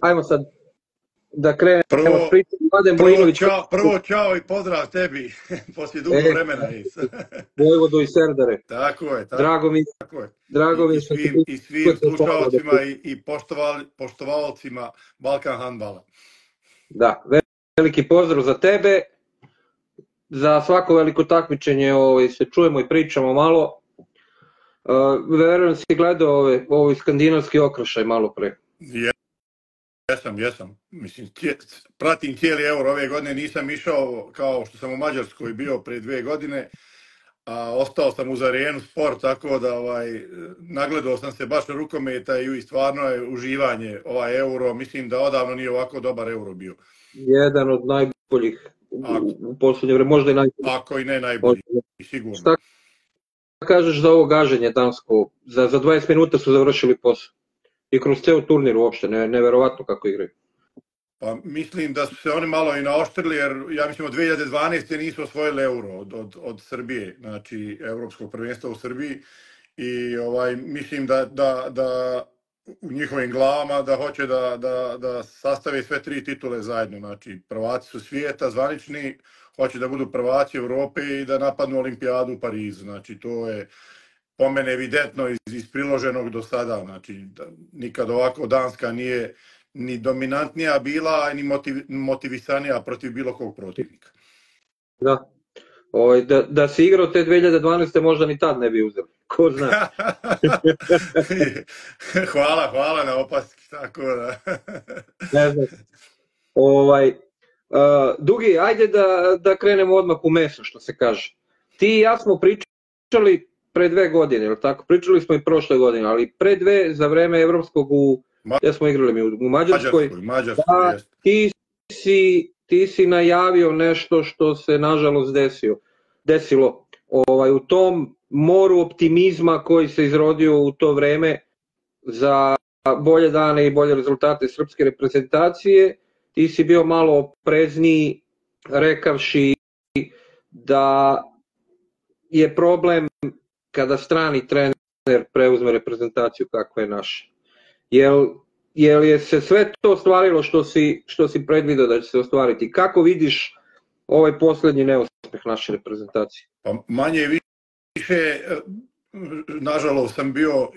Ajmo sad da krenemo. Prvo čao i pozdrav tebi, poslije dugo vremena. Vojvodu i Serdare. Tako je. Drago mi je. I svim slušalcima i poštovalcima Balkan handbala. Da, veliki pozdrav za tebe. Za svako veliko takmičenje se čujemo i pričamo malo. Verujem si gledao ovaj skandinavski okršaj malo pre. Jesam. Mislim, pratim cijeli Euro. Ove godine nisam išao kao što sam u Mađarskoj bio pre 2 godine. Ostao sam uz Arenu Sport, tako da nagledao sam se baš rukometa i stvarno je uživanje ovaj Euro. Mislim da odavno nije ovako dobar Euro bio. Jedan od najboljih u posljednje vreme, možda i najboljih. Ako i ne najboljih, sigurno. Šta kažeš za ovo gaženje dansko? Za 20 minuta su završili posao. I kroz ceo turnir uopšte, neverovatno kako igraju. Pa mislim da su se oni malo i naoštrili, jer ja mislim od 2012. nisu osvojili Euro od Srbije, znači Evropskog prvenstva u Srbiji. I mislim da u njihovim glavama da hoće da sastave sve 3 titule zajedno. Znači prvaci su svijeta, zvanični, hoće da budu prvaci Evrope i da napadnu olimpijadu u Parizu. Znači to je po mene evidentno iz priloženog do sada, znači nikad ovako Danska nije ni dominantnija bila, ni motivisanija protiv bilo kog protivnika. Da, da si igrao te 2012. možda ni tad ne bi uzeo, ko zna. Hvala na opaski, tako da. Ne znam. Dugi, ajde da krenemo odmah u meso, što se kaže. Ti i ja smo pričali pre 2 godine, ili tako? Pričali smo i prošle godine, ali pre 2 za vreme Evropskog gdje smo igrali mi u Mađarskoj. Ti si najavio nešto što se nažalost desilo. U tom moru optimizma koji se izrodio u to vreme za bolje dane i bolje rezultate srpske reprezentacije, ti si bio malo oprezniji rekavši da je problem kada strani trener preuzme reprezentaciju kakva je naša. Jel je se sve to ostvarilo što si predvidao da će se ostvariti? Kako vidiš ovaj posljednji neuspeh naše reprezentacije? Manje više, nažalost, sam bio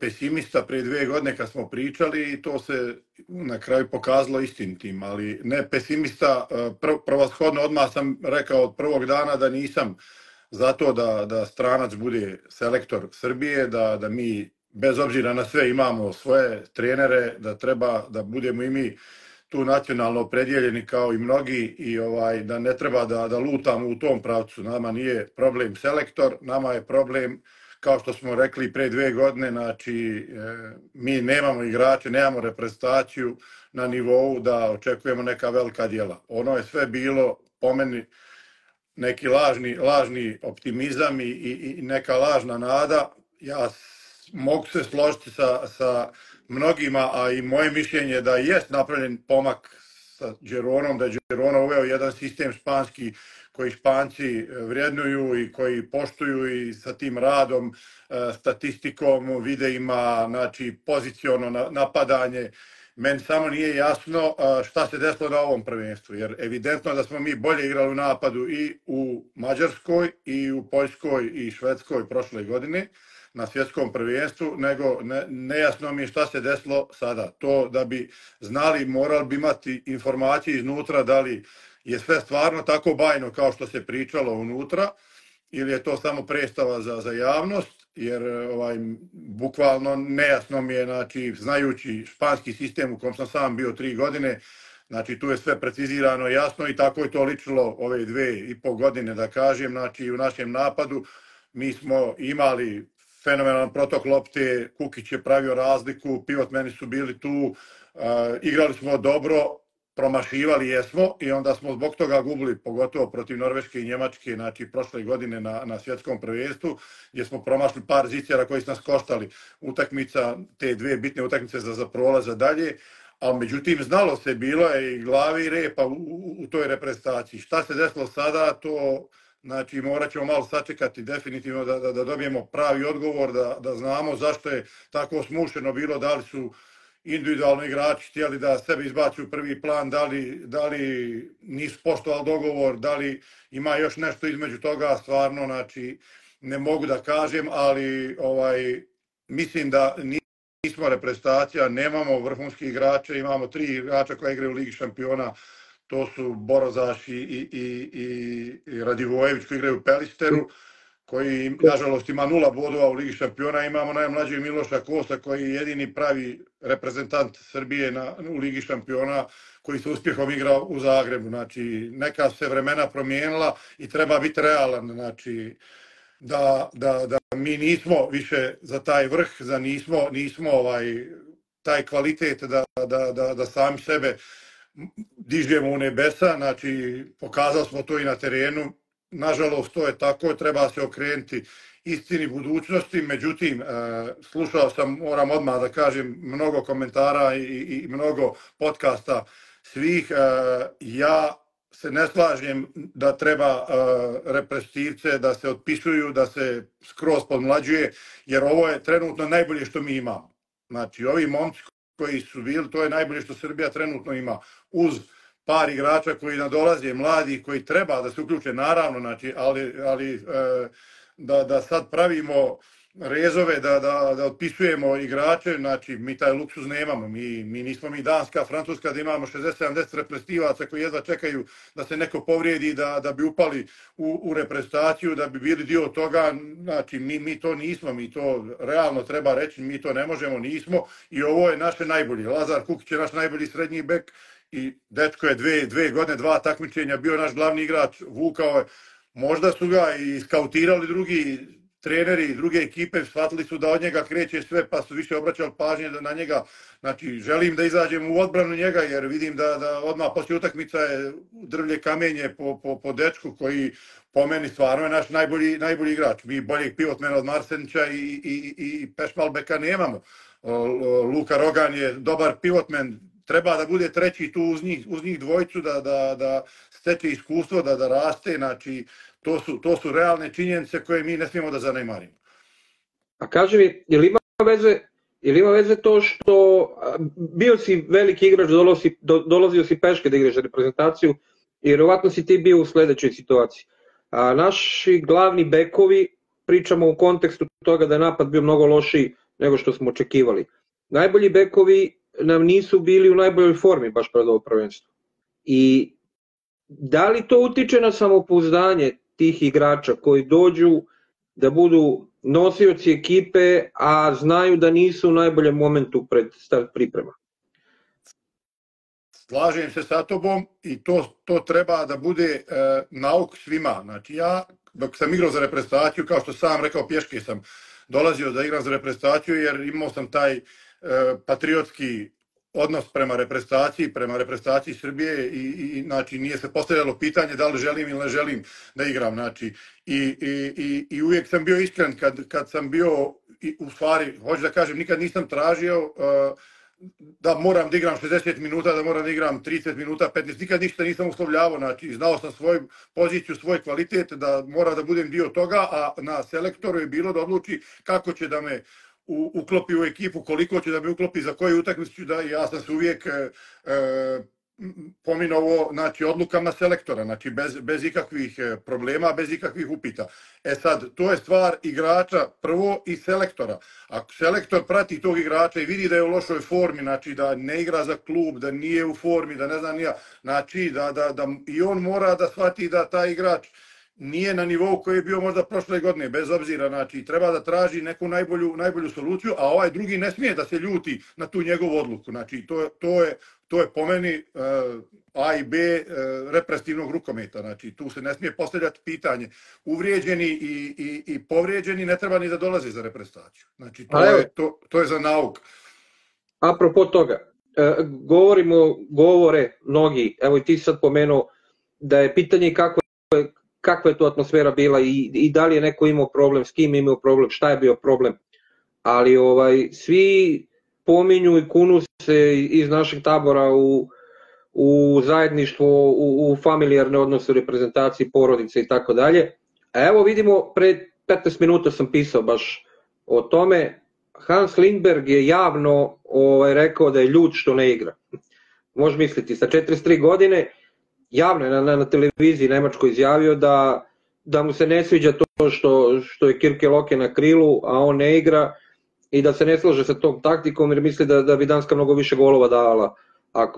pesimista pre 2 godine kad smo pričali i to se na kraju pokazalo istinitim, ali ne pesimista, prvashodno odmah sam rekao od prvog dana da nisam zato da stranac bude selektor Srbije, da mi bez obzira na sve imamo svoje trenere, da treba da budemo i mi tu nacionalno opredjeljeni kao i mnogi i da ne treba da lutamo u tom pravcu. Nama nije problem selektor, nama je problem, kao što smo rekli pre 2 godine, znači mi nemamo igrače, nemamo reprezentaciju na nivou da očekujemo neka velika djela. Ono je sve bilo, po meni, neki lažni optimizam i neka lažna nada. Ja mogu se složiti sa mnogima, a i moje mišljenje je da jest napravljen pomak sa Gironom, da je Girona uveo jedan sistem španski koji Španci vrednuju i koji poštuju i sa tim radom, statistikom, videima, znači poziciono napadanje. Meni samo nije jasno šta se desilo na ovom prvenstvu, jer evidentno da smo mi bolje igrali u napadu i u Mađarskoj, i u Poljskoj, i Švedskoj prošle godine na svjetskom prvenstvu, nego nejasno mi je šta se desilo sada. To da bi znali, morali bi imati informacije iznutra da li je sve stvarno tako bajno kao što se pričalo unutra, ili je to samo predstava za javnost. Jer bukvalno nejasno mi je, znači, znajući španski sistem u kom sam sam bio 3 godine, znači tu je sve precizirano jasno i tako je to ličilo ove 2,5 godine, da kažem, znači u našem napadu mi smo imali fenomenalan protok lopte, Kukić je pravio razliku, pivotmeni su bili tu, igrali smo dobro, promašivali jesmo i onda smo zbog toga gubili, pogotovo protiv Norveške i Njemačke, znači prošle godine na svjetskom prvenstvu, gdje smo promašili par zicijera koji su nas koštali utakmica, te 2 bitne utakmice za prolaz za dalje, ali međutim znalo se, bilo je i glave i repa u toj reprezentaciji. Šta se desilo sada, to znači morat ćemo malo sačekati definitivno da dobijemo pravi odgovor, da znamo zašto je tako smušeno bilo, da li su individualni igrači htjeli da sebe izbaci u prvi plan, da li nisu poštovali dogovor, da li ima još nešto između toga, stvarno, znači, ne mogu da kažem, ali mislim da nismo reprezentacija, nemamo vrhunskih igrača, imamo tri igrača koja igraju u Ligi šampiona, to su Borozaš i Radivojević koji igraju u Pelisteru, koji, nažalost, ima 0 bodova u Ligi šampiona. Imamo najmlađeg Miloša Kosa koji je jedini pravi reprezentant Srbije u Ligi šampiona koji se uspjehom igra u Zagrebu. Znači, neka se vremena promijenila i treba biti realan. Znači, da mi nismo više za taj vrh, da nismo taj kvalitet da sami sebe dižemo u nebesa. Znači, pokazali smo to i na terenu. Nažalost, to je tako, treba se okrenuti istini budućnosti. Međutim, slušao sam, moram odmah da kažem, mnogo komentara i mnogo podcasta svih. Ja se ne slažem da treba reprezentativce da se otpisuju, da se skroz podmlađuje, jer ovo je trenutno najbolje što mi imamo. Znači, ovi momci koji su bili, to je najbolje što Srbija trenutno ima, uz par igrača koji nadolaze, mladi, koji treba da se uključe, naravno, ali da sad pravimo rezove, da otpisujemo igrače, znači mi taj luksuz nemamo, mi nismo mi Danska, Francuska, da imamo 60-70 reprezentativaca koji jedva čekaju da se neko povrijedi, da bi upali u reprezentaciju, da bi bili dio toga, znači mi to nismo, mi to realno treba reći, mi to ne možemo, nismo i ovo je naše najbolje. Lazar Kukić je naš najbolji srednji bek, i dečko je 2 godine, 2 takmičenja, bio naš glavni igrač, vukao je. Možda su ga i skautirali drugi treneri i druge ekipe, shvatili su da od njega kreće sve, pa su više obraćali pažnje na njega. Znači, želim da izađem u odbranu njega, jer vidim da odmah poslije utakmica je drvlje kamenje po dečku koji po meni stvarno je naš najbolji igrač. Mi boljeg pivotmena od Marsenića i Pešmalbeka nemamo. Luka Rogan je dobar pivotmen, treba da bude treći tu uz njih dvojicu, da steče iskustvo, da raste, znači to su realne činjenice koje mi ne smijemo da zanemarimo. A kaži mi, je li ima veze to što bio si veliki igrač, dolazio si peške da igraš reprezentaciju i vjerovatno si ti bio u sljedećoj situaciji. Naši glavni bekovi, pričamo u kontekstu toga da je napad bio mnogo lošiji nego što smo očekivali. Najbolji bekovi nam nisu bili u najboljoj formi baš pred ovo prvenstvo. I da li to utiče na samopouzdanje tih igrača koji dođu da budu nosioci ekipe, a znaju da nisu u najboljem momentu pred start priprema? Slažem se sa tobom i to treba da bude nauk svima. Znači ja, dok sam igrao za reprezentaciju, kao što sam rekao, pješke sam dolazio da igram za reprezentaciju jer imao sam taj patriotski odnos prema reprezentaciji Srbije i znači nije se postavljalo pitanje da li želim ili ne želim da igram. Znači i uvijek sam bio iskren kad sam bio, u stvari, hoću da kažem, nikad nisam tražio da moram da igram 60 minuta, da moram da igram 30 minuta, 15, nikad ništa nisam uslovljavao, znači znao sam svoju poziciju, svoj kvalitet, da mora da budem dio toga, a na selektoru je bilo da odluči kako će da me uklopi u ekipu, koliko ću da me uklopi, za koju utakmicu, da ja sam se uvijek pominovao odlukama selektora, znači bez ikakvih problema, bez ikakvih upita. E sad, to je stvar igrača prvo i selektora. Ako selektor prati tog igrača i vidi da je u lošoj formi, znači da ne igra za klub, da nije u formi, da ne znam nija, znači i on mora da shvati da taj igrač nije na nivou koji je bio možda prošle godine, bez obzira, znači treba da traži neku najbolju soluciju, a ovaj drugi ne smije da se ljuti na tu njegovu odluku. Znači to je po meni A i B reprezentativnog rukometa, znači tu se ne smije postavljati pitanje. Uvrijeđeni i povrijeđeni ne treba ni da dolaze za reprezentaciju. Znači to je za nauk. Apropo toga, govore mnogi, evo i ti sad pomenuo da je pitanje kakva je to atmosfera bila i da li je neko imao problem, s kim imao problem, šta je bio problem. Ali svi pominju i kunu se iz našeg tabora u zajedništvo, u familijarne odnose, u reprezentaciji, porodice i tako dalje. A evo vidimo, pre 15 minuta sam pisao baš o tome, Hans Lindberg je javno rekao da je ljut što ne igra. Možeš misliti, sa 43 godine javno je na televiziji nemačkoj izjavio da mu se ne sviđa to što je Kirke Loke na krilu, a on ne igra i da se ne slaže sa tom taktikom jer misli da bi Danska mnogo više golova dala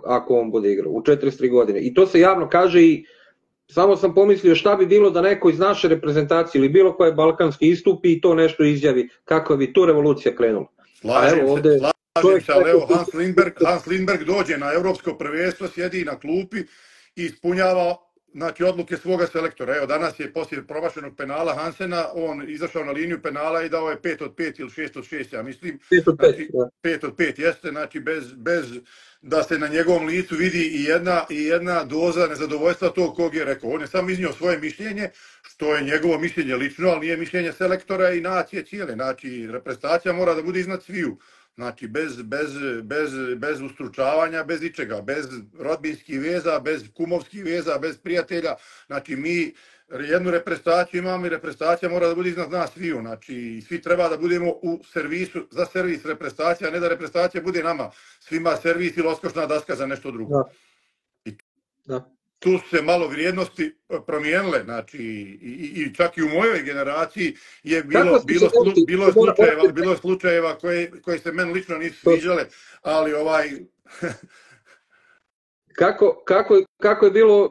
ako on bude igrao u 43 godine. I to se javno kaže i samo sam pomislio šta bi bilo da neko iz naše reprezentacije ili bilo koje balkanski istupi i to nešto izjavi, kako bi tu revolucija krenula. Slažem se, ali evo Hans Lindberg dođe na Evropsko prvenstvo, sjedi na klupi i ispunjava odluke svoga selektora. Evo, danas je poslije promašenog penala Hansena, on izašao na liniju penala i dao je 5 od 5 ili 6 od 6, ja mislim. 5 od 5, da. 5 od 5 jeste, znači bez da se na njegovom licu vidi i jedna doza nezadovoljstva tog kog je rekao. On je samo iznio svoje mišljenje, što je njegovo mišljenje lično, ali nije mišljenje selektora i nacije cijele. Znači, reprezentacija mora da bude iznad sviju. Znači, bez ustručavanja, bez ičega, bez rodbinskih veza, bez kumovskih veza, bez prijatelja. Znači, mi jednu reprezentaciju imamo i reprezentacija mora da bude iznad nas sviju. Znači, svi treba da budemo u servisu, za servis reprezentacija, a ne da reprezentacija bude nama. Svima servis ili odskočna daska za nešto drugo. Tu su se malo vrijednosti promijenile. Znači, i čak i u mojoj generaciji je bilo slučajeva koje se meni lično nisu sviđale, ali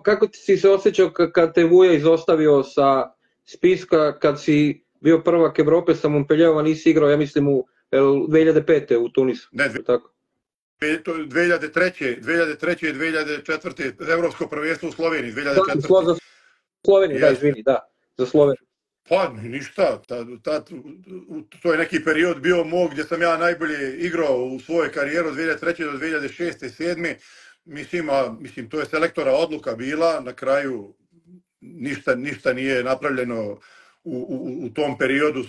Kako si se osjećao kad te Vuja izostavio sa spiska, kad si bio prvak Evrope sa Montpellierom, a nisi igrao, ja mislim, u 2005. u Tunisu? Ne, 2003. i 2004. Evropsko prvenstvo u Sloveniji. Za Sloveniju, da, izvini, da, za Sloveniju. Pa, ništa. To je neki period bio mog gdje sam ja najbolje igrao u svojoj karijeri od 2003. do 2006. i 2007. Mislim, to je selektora odluka bila, na kraju ništa nije napravljeno u tom periodu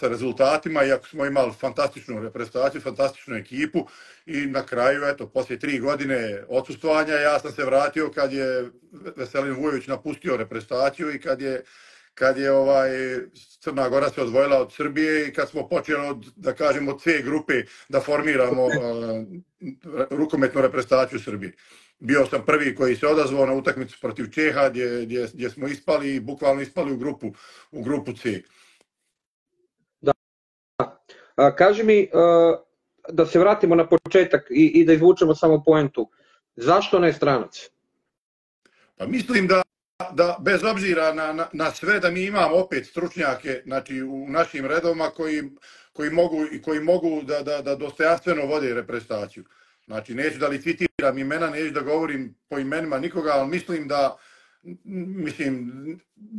sa rezultatima, iako smo imali fantastičnu reprezentaciju, fantastičnu ekipu i na kraju, eto, poslije 3 godine odsustvanja ja sam se vratio kad je Veselin Vujović napustio reprezentaciju i kad je Crna Gora se odvojila od Srbije i kad smo počeli od C grupe da formiramo rukometnu reprezentaciju Srbije. Bio sam prvi koji se odazvao na utakmicu protiv Čeha gdje smo ispali i bukvalno ispali u grupu C. Da. Kaži mi, da se vratimo na početak i da izvučemo samo poentu. Zašto ne stranac? Pa mislim da bez obzira na sve da mi imamo opet stručnjake u našim redovima koji mogu da dostojanstveno vode reprezentaciju. Znači, neću da licitiram imena, neću da govorim po imenima nikoga, ali mislim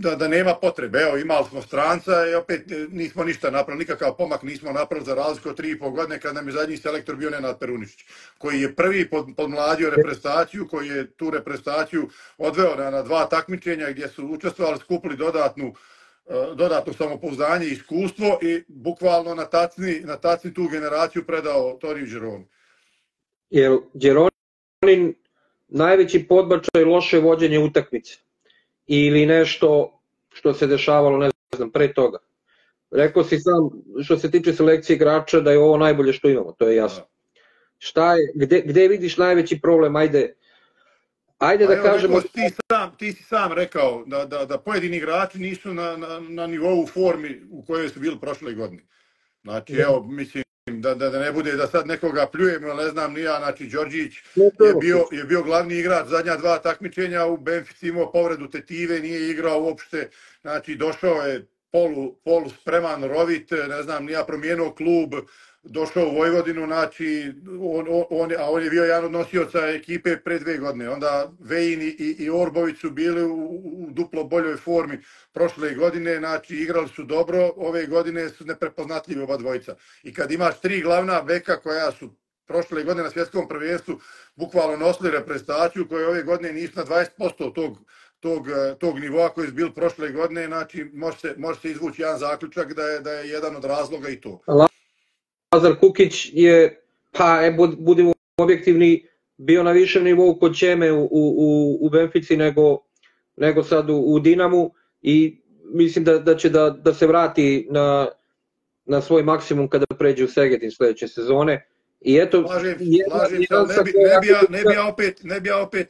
da nema potrebe. Evo, imali smo stranca i opet nismo ništa napravili, nikakav pomak nismo napravili za razliku od 3,5 godine kad nam je zadnji selektor bio Nenad Perunišić, koji je prvi podmladio reprezentaciju, koji je tu reprezentaciju odveo na 2 takmičenja gdje su učestvovali, skupili dodatno samopouzdanje i iskustvo i bukvalno na tacni tu generaciju predao Toriju Đeronu. Jer Đeronin najveći podbačaj loše vođenje utakmice ili nešto što se dešavalo, ne znam, pre toga. Rekao si sam, što se tiče selekcije igrača, da je ovo najbolje što imamo, to je jasno. Gde vidiš najveći problem? Ajde da kažemo... Ti si sam rekao da pojedini igrači nisu na nivou formi u kojoj su bili prošle godine. Znači, evo, mislim... Da ne bude da sad nekoga pljujem, ne znam, nija, znači Đorđić je bio glavni igrač zadnja 2 takmičenja u Benfici, imao povredu tetive, nije igrao uopšte, znači došao je poluspreman, rovit, ne znam, nija, promijenuo klub, došao u Vojvodinu, znači, a on je bio jedan od nosioca ekipe pre 2 godine. Onda Vejin i Orbović su bili u duplo boljoj formi prošle godine, znači igrali su dobro, ove godine su neprepoznatljivi oba dvojica. I kad imaš 3 glavna beka koja su prošle godine na svjetskom prvenstvu bukvalno nosili reprezentaciju, koje ove godine nisu na 20% tog nivoa koji je bil prošle godine, znači može se izvući jedan zaključak da je jedan od razloga i to. Kukić je, pa budimo objektivni, bio na višem nivou kod Čeme u Benfici nego sad u Dinamu i mislim da će da se vrati na svoj maksimum kada pređe u Segedin sljedeće sezone. I eto, ne bi ja opet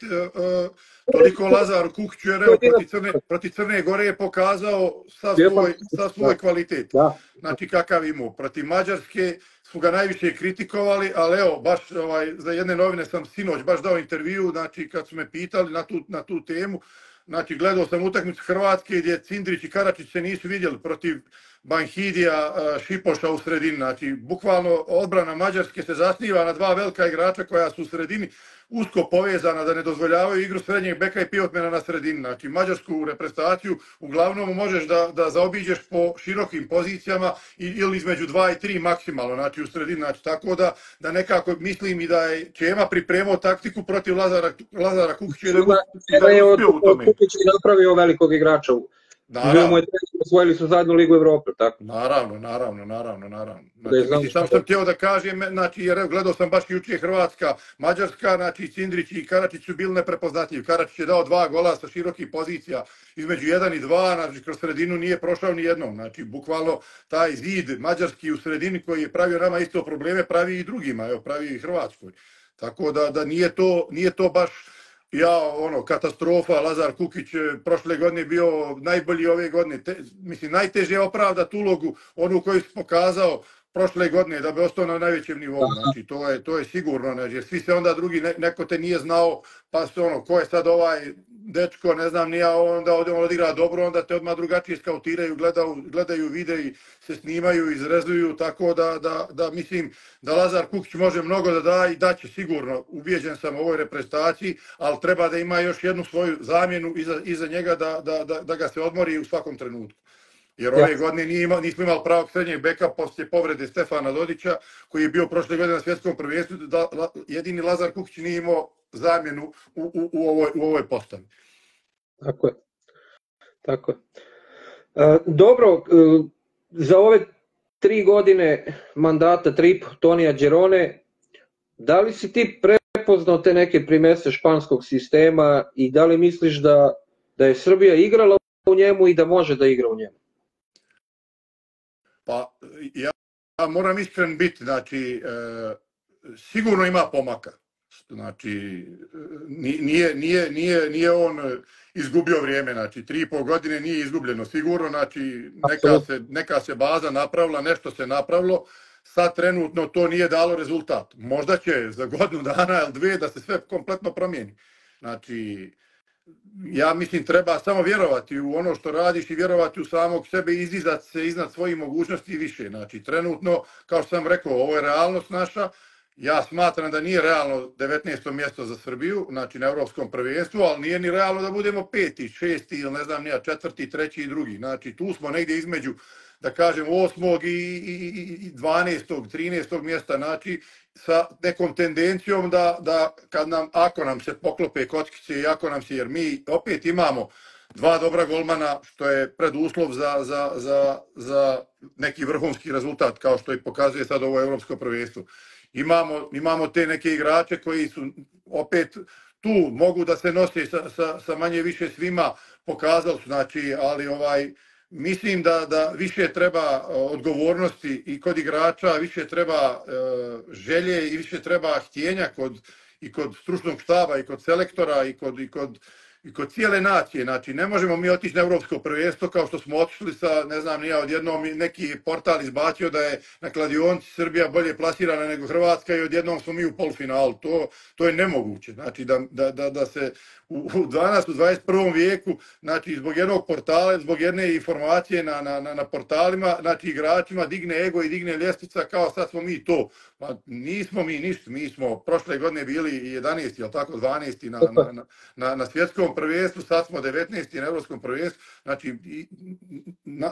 toliko Lazar Kukiću, jer proti Crne Gore je pokazao sa svoj kvalitet. Znači kakav imao. Proti Mađarske su ga najviše kritikovali, ali evo, baš za jedne novine sam sinoć baš dao intervju, znači kad su me pitali na tu temu, znači gledao sam utakmicu Hrvatske gdje Cindrić i Karačić se nisu vidjeli protiv Banhidija, Šipoša u sredini. Znači, bukvalno odbrana Mađarske se zasniva na dva velika igrača koja su u sredini usko povezana da ne dozvoljavaju igru srednjeg beka i pivotmena na sredini. Znači, mađarsku reprezentaciju uglavnom možeš da zaobiđeš po širokim pozicijama ili između 2 i 3 maksimalno, znači u sredini. Znači, tako da nekako mislim i da je Čema pripremao taktiku protiv Lazara Kukića. Čema je od Kukića napravio velikog igrača u... Osvojili su zadnju Ligu Evrope, tako? Naravno. Sam sam htio da kažem, jer gledao sam baš jučer Hrvatska, Mađarska, znači Cindrić i Karačić su bili neprepoznatljivi. Karačić je dao 2 gola sa širokih pozicija, između 1 i 2, znači kroz sredinu nije prošao ni jednom. Znači, bukvalno taj zid mađarski u sredini koji je pravio nama isto probleme, pravi i drugima, pravi i Hrvatskoj. Tako da nije to baš... katastrofa, Lazar Kukić prošle godine bio najbolji ove godine. Mislim, najteže je opravdati ulogu, onu koju sam pokazao prošle godine, da bi ostao na najvećem nivou. Znači, to je sigurno, jer svi se onda drugi, neko te nije znao, pa se ko je sad ovaj dečko, ne znam, nije, onda ovdje odigra dobro, onda te odmah drugačije skautiraju, gledaju vide i se snimaju, izrezuju, tako da mislim da Lazar Kukić može mnogo da da i daće sigurno, ubijeđen sam u ovoj reprezentaciji, ali treba da ima još jednu svoju zamjenu iza njega da ga se odmori u svakom trenutku. Jer ove godine nismo imali pravog srednjeg beka poslije povrede Stefana Dodića, koji je bio prošle godine na svjetskom prvenstvu, jedini Lazar Kukić nije imao zamjenu u ovoj postavi. Tako je. Dobro, za ove 3 godine mandata Tonija Đerone, da li si ti prepoznao te neke primese španskog sistema i da li misliš da je Srbija igrala u njemu i da može da igra u njemu? Pa ja moram iskren biti, znači sigurno ima pomaka, znači nije on izgubio vrijeme, znači 3,5 godine nije izgubljeno sigurno, znači neka se baza napravila, nešto se napravilo, sad trenutno to nije dalo rezultat, možda će za godinu dana ili 2 da se sve kompletno promijeni, znači... Ja mislim, treba samo vjerovati u ono što radiš i vjerovati u samog sebe i izdizati se iznad svojih mogućnosti više. Znači, trenutno, kao što sam rekao, ovo je realnost naša. Ja smatram da nije realno 19. mjesto za Srbiju, znači na Evropskom prvenstvu, ali nije ni realno da budemo 5., 6. ili ne znam, 4., 3. i 2. Znači, tu smo negdje između, da kažem, 8. i 12., 13. mjesta, znači, sa nekom tendencijom da ako nam se poklope kockice i ako nam se, jer mi opet imamo 2 dobra golmana, što je preduslov za neki vrhunski rezultat, kao što i pokazuje sad ovo Evropsko prvenstvo. Imamo te neke igrače koji su opet tu, mogu da se nose sa manje više svima, pokazali su, znači, ali mislim da više treba odgovornosti i kod igrača, više treba želje i više treba htjenja i kod stručnog štaba i kod selektora i kod cijele nacije. Znači, ne možemo mi otići na Evropsko prvenstvo kao što smo otišli sa, ne znam, odjednom neki portal izbacio da je na kladionci Srbija bolje plasirana nego Hrvatska i odjednom smo mi u polufinalu. To je nemoguće. Znači, da se u 12. u 21. vijeku, znači, zbog jednog portala, zbog jedne informacije na portalima, znači, igračima digne ego i digne ljestvica kao sad smo mi to. Pa nismo mi ništa. Mi smo prošle godine bili 11. ili tako, 12. na svjetskom prvenstvu, sad smo 19. na Evropskom prvenstvu, znači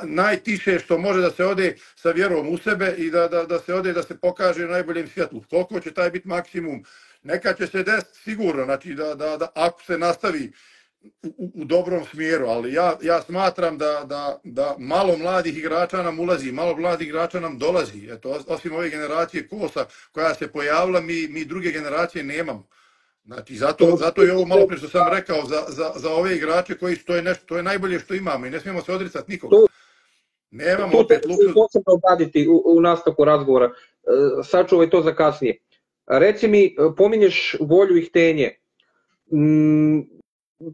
najtiše što može da se ode sa vjerom u sebe i da se ode da se pokaže na najboljem svjetlu. Koliko će taj biti maksimum? Neka će se desiti sigurno, znači ako se nastavi u dobrom smjeru, ali ja smatram da malo mladih igrača nam ulazi, malo mladih igrača nam dolazi. Eto, osim ove generacije Kosa koja se pojavila, mi druge generacije nemamo. Znači, zato je ovo malo prije što sam rekao za ove igrače koji, to je najbolje što imamo i ne smijemo se odricati nikoga. Nemamo opet Luka. To ćemo obraditi u nastavku razgovora. Sačuvaj to za kasnije. Reci mi, pominješ volju i htenje.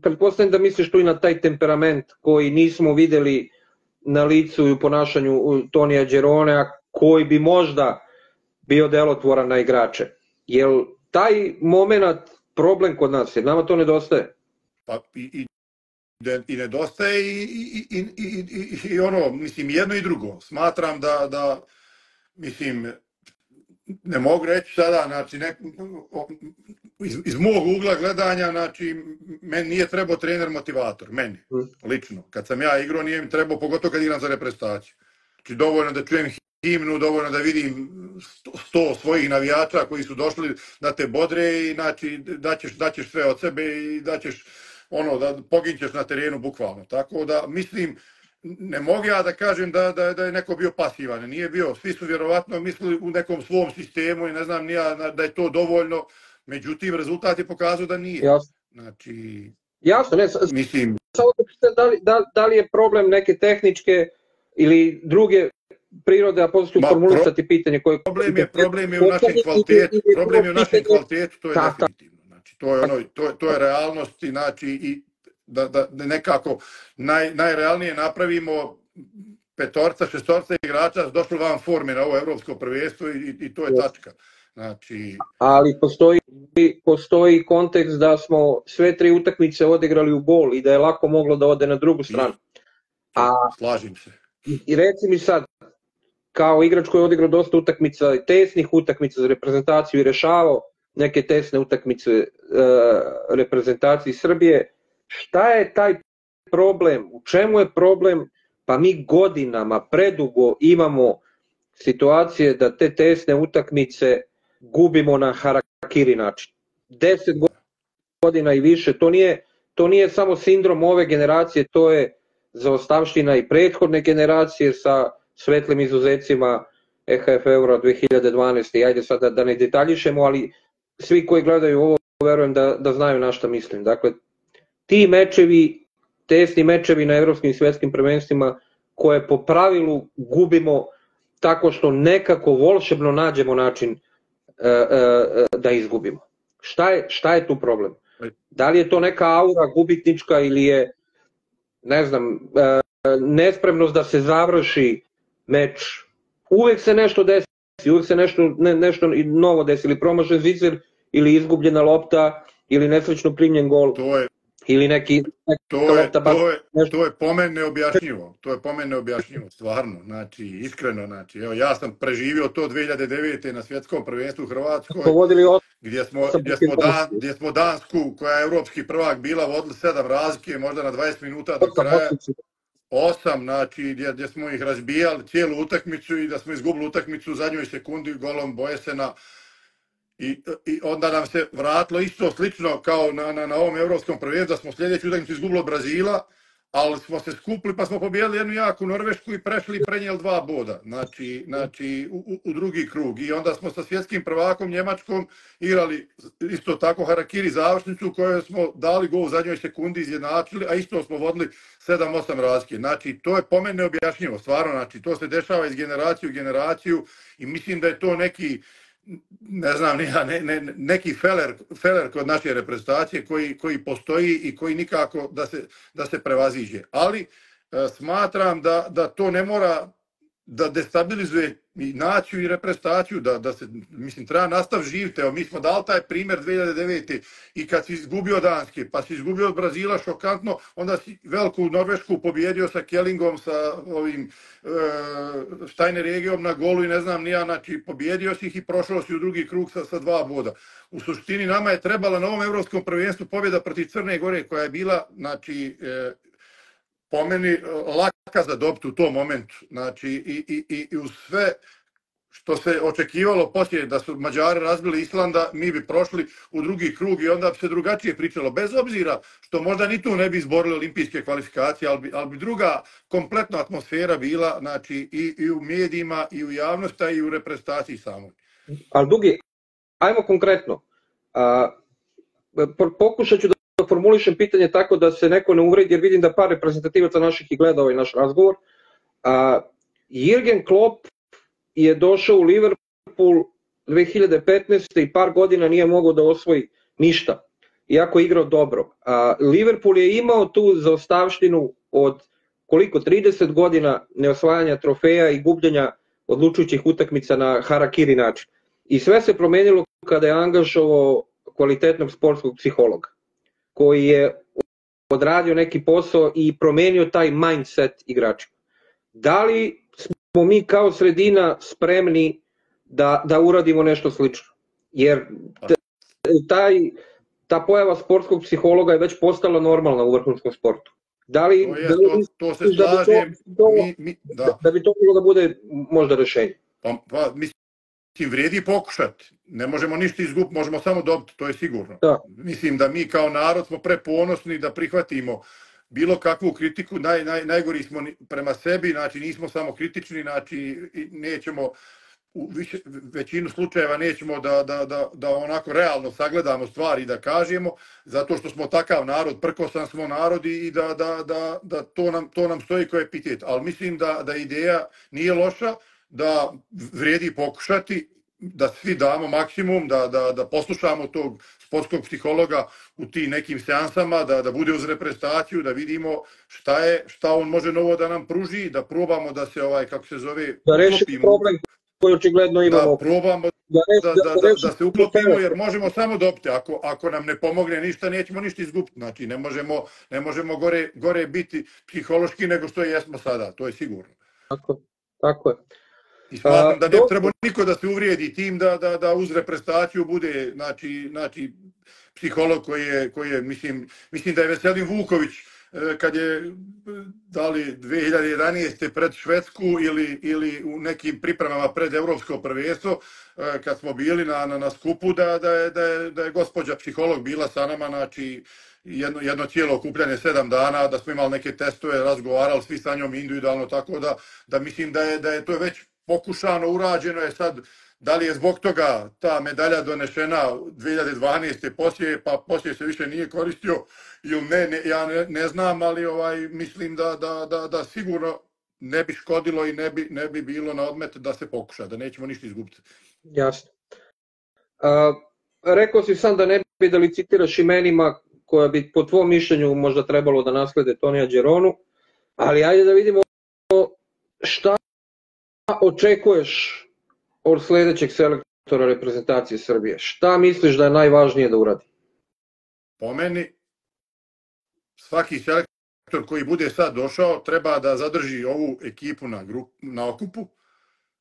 Pretpostavljam da misliš tu i na taj temperament koji nismo videli na licu i u ponašanju Tonija Đeronea, koji bi možda bio delotvoran na igrače. Jel taj moment problem kod nas, jer nama to nedostaje? Pa i nedostaje i ono, mislim, jedno i drugo. Smatram da, mislim, ne mogu reći sada, znači, iz mog ugla gledanja, znači, meni nije trebao trener motivator, meni, lično. Kad sam ja igrao, nije mi trebao, pogotovo kad igram za reprezentaciju. Znači, dovoljno da čujem himnu, dovoljno da vidim 100 svojih navijača koji su došli da te bodre i, znači, daćeš sve od sebe i daćeš, ono, da poginćeš na terenu bukvalno. Tako da, mislim, ne mogu ja da kažem da je neko bio pasivan, nije bio. Svi su vjerovatno mislili u nekom svom sistemu i ne znam da je to dovoljno, međutim rezultat je pokazao da nije. Znači, mislim... Da li je problem neke tehničke ili druge prirode, a poslije ću formulisati pitanje koje... Problem je u našem kvalitetu, to je definitivno. To je realnost i znači... da nekako najrealnije napravimo petorca, šestorca igrača došlo van forme na ovo evropsko prvenstvo i to je tačka. Ali postoji kontekst da smo sve tri utakmice odigrali u gol i da je lako moglo da ode na drugu stranu. Slažim se. I reci mi sad, kao igrač koji je odigrao dosta utakmica, tesnih utakmica za reprezentaciju i rešavao neke tesne utakmice reprezentaciji Srbije, šta je taj problem, u čemu je problem, pa mi godinama predugo imamo situacije da te tesne utakmice gubimo na harakiri način. 10 godina i više, to nije samo sindrom ove generacije, to je zaostavština i prethodne generacije sa svetlim izuzecima EHF Euro 2012. Ajde sad da ne detaljišemo, ali svi koji gledaju ovo, verujem da znaju na šta mislim. Dakle, ti mečevi, tesni mečevi na evropskim i svjetskim prvenstvima koje po pravilu gubimo tako što nekako volšebno nađemo način da izgubimo. Šta je tu problem? Da li je to neka aura gubitnička ili je, ne znam, nespremnost da se završi meč? Uvijek se nešto desi, uvijek se nešto novo desi, ili promašen zicer, ili izgubljena lopta, ili nesrećno primljen gol. To je po meni neobjašnjivo, stvarno, znači, iskreno, znači, evo, ja sam preživio to 2009. na svjetskom prvenstvu u Hrvatskoj, gdje smo Dansku, koja je evropski prvak bila, vodili 7 razlike, možda na 20 minuta do kraja, 8, znači, gdje smo ih razbijali cijelu utakmicu i da smo izgubili utakmicu u zadnjoj sekundi golom Bojesena. I onda nam se vratilo isto slično kao na ovom evropskom prvenstvu, da smo sljedeću utakmicu izgubili od Brazila, ali smo se skupili pa smo pobijedili jednu jaku Norvešku i prenijeli 2 boda, znači u drugi krug. I onda smo sa svjetskim prvakom Njemačkom igrali isto tako harakiri završnicu koju smo dali gol u zadnjoj sekundi, izjednačili, a isto smo vodili 7-8 razlike. Znači, to je po meni neobjašnjivo, stvarno, znači, to se dešava iz generacije u generaciju i mislim da je to neki, ne znam, neki feler kod naše reprezentacije koji postoji i koji nikako da se prevaziđe. Ali smatram da to ne mora da destabilizuje i naciju i reprezentaciju, da se, mislim, treba nastav živite. Mi smo dali taj primjer 2009. i kad si izgubio Danske, pa si izgubio od Brazila šokantno, onda si veliku Norvešku pobjedio sa Kellingom, sa ovim Steineregijom na golu i ne znam nija, znači, pobjedio si ih i prošao si u drugi krug sa 2 boda. U suštini nama je trebala na ovom evropskom prvenstvu pobjeda protiv Crne Gore, koja je bila, znači, po meni laka za dobiti u tom momentu, znači, i uz sve što se očekivalo poslije da su Mađari razbili Islanda, mi bi prošli u drugi krug i onda bi se drugačije pričalo, bez obzira što možda ni tu ne bi izborili olimpijske kvalifikacije, ali bi druga kompletna atmosfera bila, znači, i u medijima, i u javnosti, i u reprezentaciji samoj. Ali Dugi, ajmo konkretno, pokušat ću da formulišem pitanje tako da se neko ne uvredi, jer vidim da par reprezentativaca naših i gleda ovaj naš razgovor. Jurgen Klopp je došao u Liverpool 2015. i par godina nije mogao da osvoji ništa, iako je igrao dobro. Liverpool je imao tu zaostavštinu od koliko 30 godina neosvajanja trofeja i gubljenja odlučujućih utakmica na harakiri način. I sve se promenilo kada je angažovao kvalitetnog sportskog psihologa, koji je odradio neki posao i promenio taj mindset igrača. Da li smo mi kao sredina spremni da uradimo nešto slično? Jer ta pojava sportskog psihologa je već postala normalna u vrhunskom sportu. Da li da bi to bilo da bude možda rešenje? Pa mislim, vredi pokušati. Ne možemo ništa izgubiti, možemo samo dobiti, to je sigurno. Mislim da mi kao narod smo preponosni da prihvatimo bilo kakvu kritiku, najgori smo prema sebi, znači nismo samo kritični, znači nećemo, u većinu slučajeva nećemo da onako realno sagledamo stvari i da kažemo, zato što smo takav narod, prkosan smo narod i da to nam stoji kao epitet. Ali mislim da ideja nije loša, da vrijedi pokušati, da svi damo maksimum, da poslušamo tog sportskog psihologa u ti nekim seansama, da bude uz reprezentaciju, da vidimo šta on može novo da nam pruži, da probamo da se da rešimo problem koji očigledno imamo. Da probamo da se uklopimo, jer možemo samo dobiti. Ako nam ne pomogne ništa, nećemo ništa izgubiti. Znači, ne možemo gore biti psihološki nego što jesmo sada, to je sigurno. Tako je. I smatram da ne treba niko da se uvrijedi tim da uz reprezentaciju bude psiholog koji je, mislim da je Veselin Vuković kad je dali 2011. pred Švedsku ili u nekim pripremama pred Evropsko prvenstvo, kad smo bili na skupu, da je gospođa psiholog bila sa nama, znači jedno cijelo okupljanje 7 dana, da smo imali neke testove, razgovarali svi sa njom individualno, tako da mislim da je to već pokušano, urađeno je sad. Da li je zbog toga ta medalja donešena 2012. poslije, pa poslije se više nije koristio ili ne, ja ne znam, ali mislim da sigurno ne bi škodilo i ne bi bilo na odmet da se pokuša, da nećemo ništa izgubiti. Jasno. Rekao si sam da ne bi da licitiraš imenima koja bi po tvojom mišljenju možda trebalo da naslede Tonija Đeronu, ali ajde da vidimo šta očekuješ od sljedećeg selektora reprezentacije Srbije. Šta misliš da je najvažnije da uradi? Po meni, svaki selektor koji bude sad došao treba da zadrži ovu ekipu na okupu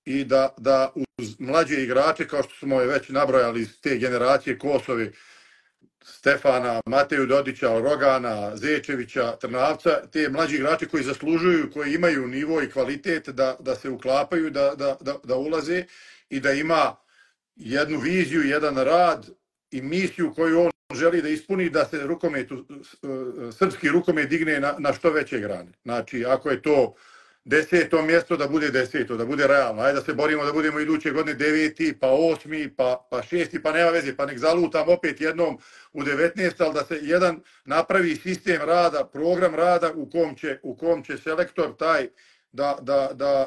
i da uz mlađe igrače, kao što smo već nabrojali iz te generacije Kosove, Stefana, Mateju Dodića, Rogana, Zečevića, Trnavca, te mlađi igrači koji zaslužuju, koji imaju nivo i kvalitet da se uklapaju, da ulaze i da ima jednu viziju, jedan rad i misiju koju on želi da ispuni, da se srpski rukomet digne na što veće grane. Znači, ako je to 10. mjesto, da bude 10, da bude realno. Ajde da se borimo da budemo iduće godine 9, pa 8, pa 6, pa nema veze, pa nek zalutam opet jednom u 19, ali da se jedan napravi sistem rada, program rada u kom će selektor taj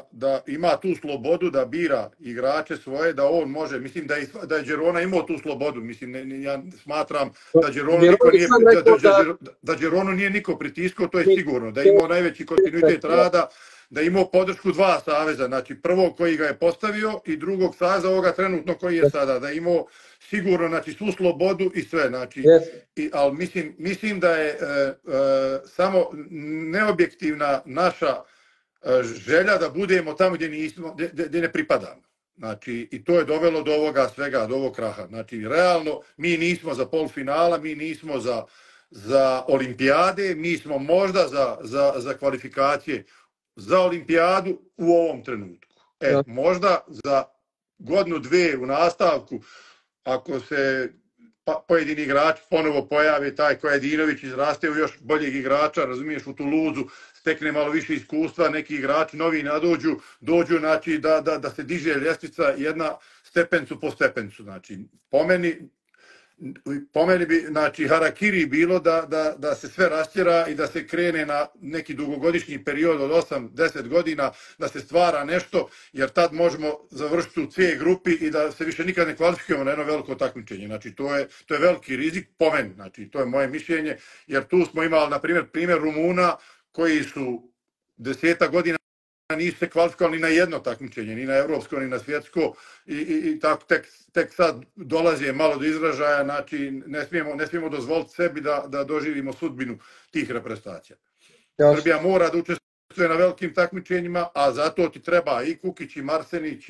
da ima tu slobodu da bira igrače svoje, da on može. Mislim da je Đerona imao tu slobodu. Mislim, ja smatram da Đeronu nije niko pritiskao, to je sigurno. Da je imao najveći kontinuitet rada, da je imao podršku 2 saveza, znači prvog koji ga je postavio i drugog saveza ovoga trenutno koji je sada, da je imao sigurno, znači, svu slobodu i sve, znači, ali mislim da je samo neobjektivna naša želja da budemo tamo gdje ne pripadamo, znači, i to je dovelo do ovoga svega, do ovog kraha, znači, realno, mi nismo za polufinala, mi nismo za olimpijade, mi smo možda za kvalifikacije za olimpijadu u ovom trenutku. Možda za godinu, 2 u nastavku, ako se pojedini igrači ponovo pojave, taj Kojadinović izraste u još boljeg igrača, razumiješ, u tu luzu, stekne malo više iskustva, neki igrači novi dođu, znači, da se diže ljestvica jedna stepencu po stepencu. Znači, po meni, po meni bi, znači, harakiri bilo da se sve rastjera i da se krene na neki dugogodišnji period od 8-10 godina, da se stvara nešto, jer tad možemo završiti u dvije grupi i da se više nikad ne kvalifikujemo na jedno veliko takmičenje. Znači, to je veliki rizik, po meni, znači, to je moje mišljenje, jer tu smo imali, na primjer Rumuna, koji su 10 godina nisu se kvalifikovali ni na jedno takmičenje, ni na evropsko, ni na svjetsko, i tako tek sad dolazi malo do izražaja, znači ne smijemo dozvoliti sebi da doživimo sudbinu tih reprezentacija. Srbija mora da učestvuje na velikim takmičenjima, a zato ti treba i Kukić, i Marsenić,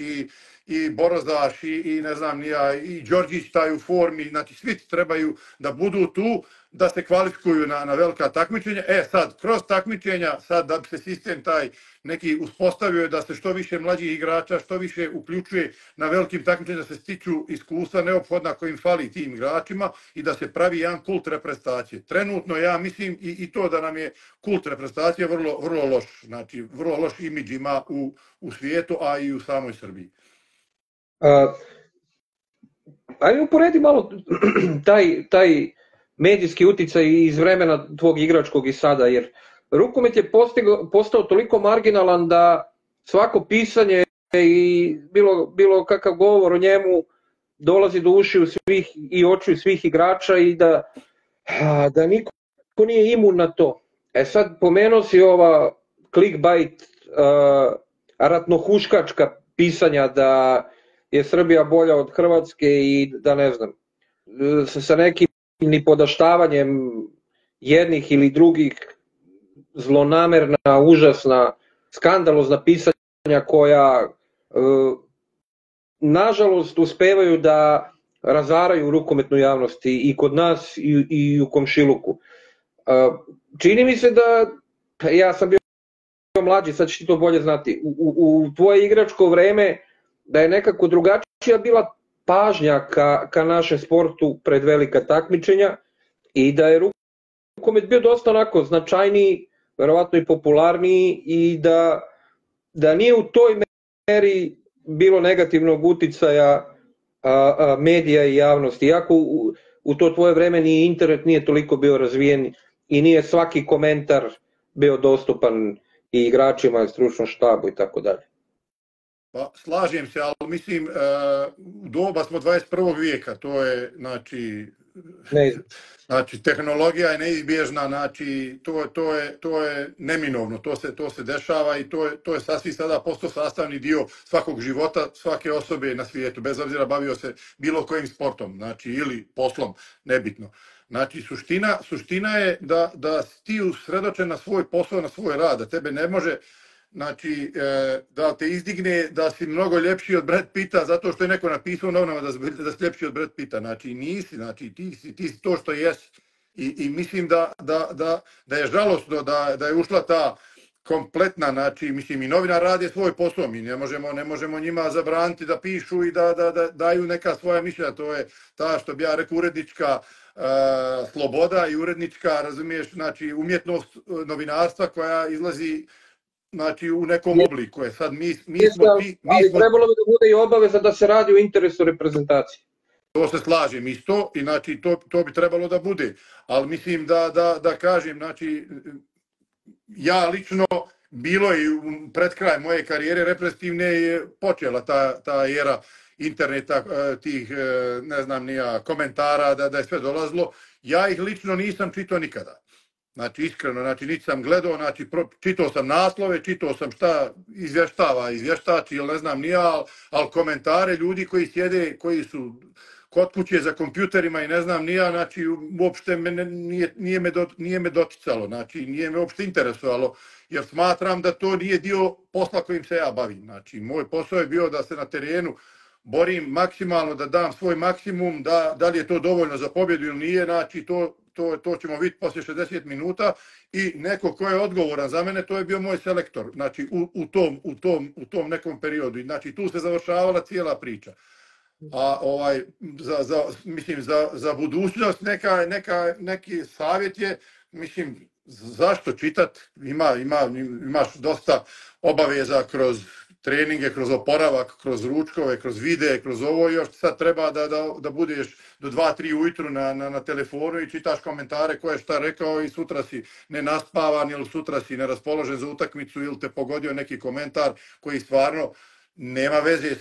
i Borozaš, i ne znam nija, i Đorđić taj u formi, znači svi ti trebaju da budu tu, da se kvalifikuju na velika takmičenja. E sad, kroz takmičenja, sad da bi se sistem taj neki uspostavio, da se što više mlađih igrača, što više uključuje na velikim takmičenjima, da se stiču iskustva neophodna kojim fali tim igračima i da se pravi jedan kult reprezentacije. Trenutno ja mislim i to da nam je kult reprezentacije vrlo loš, znači vrlo loš imidž ima u svijetu, a i u samoj Srbiji. Ajde uporedi malo taj medijski uticaj iz vremena tvog igračkog i sada, jer rukomet je postao toliko marginalan da svako pisanje i bilo kakav govor o njemu dolazi do ušiju svih i očiju svih igrača i da niko nije imun na to. E sad, pomenuo si ova clickbait ratnohuškačka pisanja da je Srbija bolja od Hrvatske i da ne znam, sa nekim ni podaštavanjem jednih ili drugih zlonamerna, užasna, skandalozna pisanja koja nažalost uspevaju da razaraju rukometnu javnost i kod nas i u komšiluku. Čini mi se da, ja sam bio mlađi, sad ćeš ti to bolje znati, u tvoje igračko vreme da je nekako drugačija bila pažnja ka našem sportu pred velika takmičenja i da je rukomet bio dosta onako značajniji, verovatno i popularniji i da nije u toj meri bilo negativnog uticaja medija i javnosti. Iako u to tvoje vreme ni internet nije toliko bio razvijen i nije svaki komentar bio dostupan i igračima i stručnom štabu i tako dalje. Pa, slažem se, ali mislim, u doba smo 21. vijeka, to je, znači, tehnologija je neizbježna, znači, to je neminovno, to se dešava i to je sasvim sada postao sastavni dio svakog života, svake osobe na svijetu, bez obzira bavio se bilo kojim sportom, znači, ili poslom, nebitno. Znači, suština je da ti usredočen na svoj posao, na svoj rad, da tebe ne može... Znači, da te izdigne da si mnogo ljepši od Brad Pitta zato što je neko napisao u novinama da si ljepši od Brad Pitta. Znači, nisi, znači, ti si to što jesi. I mislim da je žalosno da je ušla ta kompletna, znači, mislim, i novinar rade svoj posao. Mi ne možemo njima zabraniti da pišu i da daju neka svoja mišljenja. To je ta, što bi ja rekao, urednička sloboda i urednička, razumiješ, znači, umjetnost novinarstva koja izlazi... Znači u nekom obliku je. Sad mi smo... Trebalo bi da bude i obaveza da se radi u interesu reprezentacije. To se slažem isto i znači to bi trebalo da bude. Ali mislim da kažem, znači ja lično, bilo je pred kraj moje karijere reprezentativne je počela ta era interneta, tih, ne znam nija, komentara, da je sve dolazilo. Ja ih lično nisam čitao nikada. Znači, iskreno, znači, niti sam gledao, znači, čitao sam naslove, čitao sam šta izvještava, izvještači, ili ne znam, nije, ali komentare ljudi koji sjede, koji su kod kuće za kompjuterima i ne znam, nije, znači, uopšte nije me doticalo, znači, nije me uopšte interesovalo, jer smatram da to nije dio posla kojim se ja bavim, znači, moj posao je bio da se na terenu borim maksimalno, da dam svoj maksimum, da li je to dovoljno za pobjedu ili nije, znači, to ćemo vidjeti poslije 60 minuta i neko ko je odgovoran za mene, to je bio moj selektor, znači u tom nekom periodu. Znači tu se završavala cijela priča. A mislim, za budućnost neki savjet je, mislim, zašto čitati, imaš dosta obaveza kroz treninge, kroz oporavak, kroz ručkove, kroz videe, kroz ovo, još sad treba da budeš do 2-3 ujutru na telefonu i čitaš komentare ko je šta rekao i sutra si nenaspavan ili sutra si neraspoložen za utakmicu ili te pogodio neki komentar koji stvarno nema veze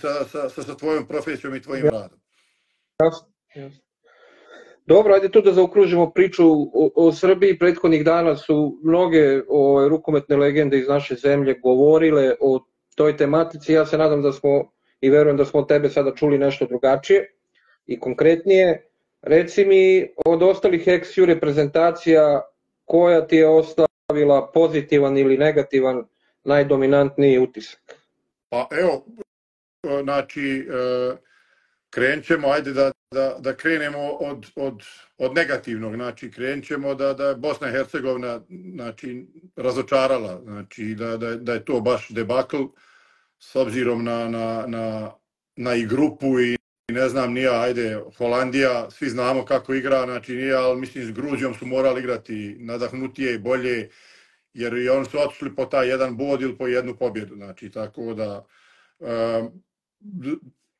sa tvojom profesijom i tvojim radom. Jasno. Dobro, ajde tu da zaokružimo priču o Srbiji. Prethodnih dana su mnoge rukometne legende iz naše zemlje govorile o toj tematici. Ja se nadam da smo i verujem da smo od tebe sada čuli nešto drugačije i konkretnije. Reci mi od ostalih ex-ju reprezentacija koja ti je ostavila pozitivan ili negativan najdominantniji utisak? Pa evo, znači, krenemo od negativnog, znači krenemo da je Bosna i Hercegovina razočarala, znači da je to baš debakl s obzirom na i grupu i ne znam nije, ajde, Holandija, svi znamo kako igra, znači nije, ali mislim s Gruzijom su morali igrati nadahnutije i bolje, jer i oni su otišli po taj jedan bod ili po jednu pobjedu, znači tako da...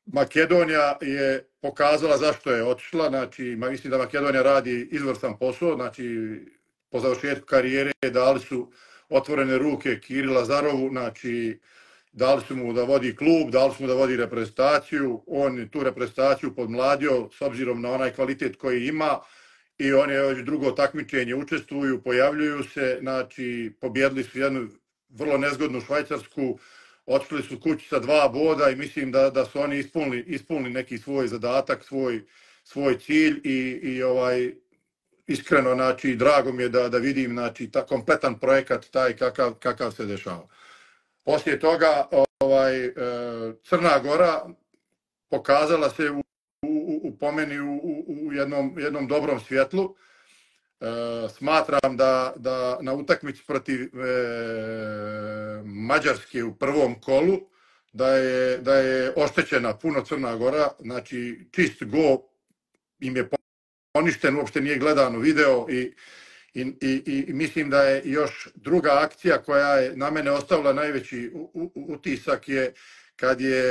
Makedonija je pokazala zašto je otišla, znači mislim da Makedonija radi izvrstan posao, znači po završetku karijere dali su otvorene ruke Kiri Lazarovu, znači dali su mu da vodi klub, dali su mu da vodi reprezentaciju, on je tu reprezentaciju podmladio s obzirom na onaj kvalitet koji ima i on je već drugo takmičenje, učestvuju, pojavljuju se, znači pobjedili su jednu vrlo nezgodnu Švajcarsku, otišli su kući sa 2 boda i mislim da su oni ispunili neki svoj zadatak, svoj cilj i iskreno, znači, drago mi je da vidim, znači, kompletan projekat taj kakav se dešava. Poslije toga Crna Gora pokazala se u pomeni u jednom dobrom svjetlu. Smatram da na utakmici protiv Mađarske u prvom kolu da je oštećena puno Crna Gora, znači čist go im je poništen, uopšte nije gledano video i mislim da je još druga akcija koja je na mene ostavila najveći utisak je kad je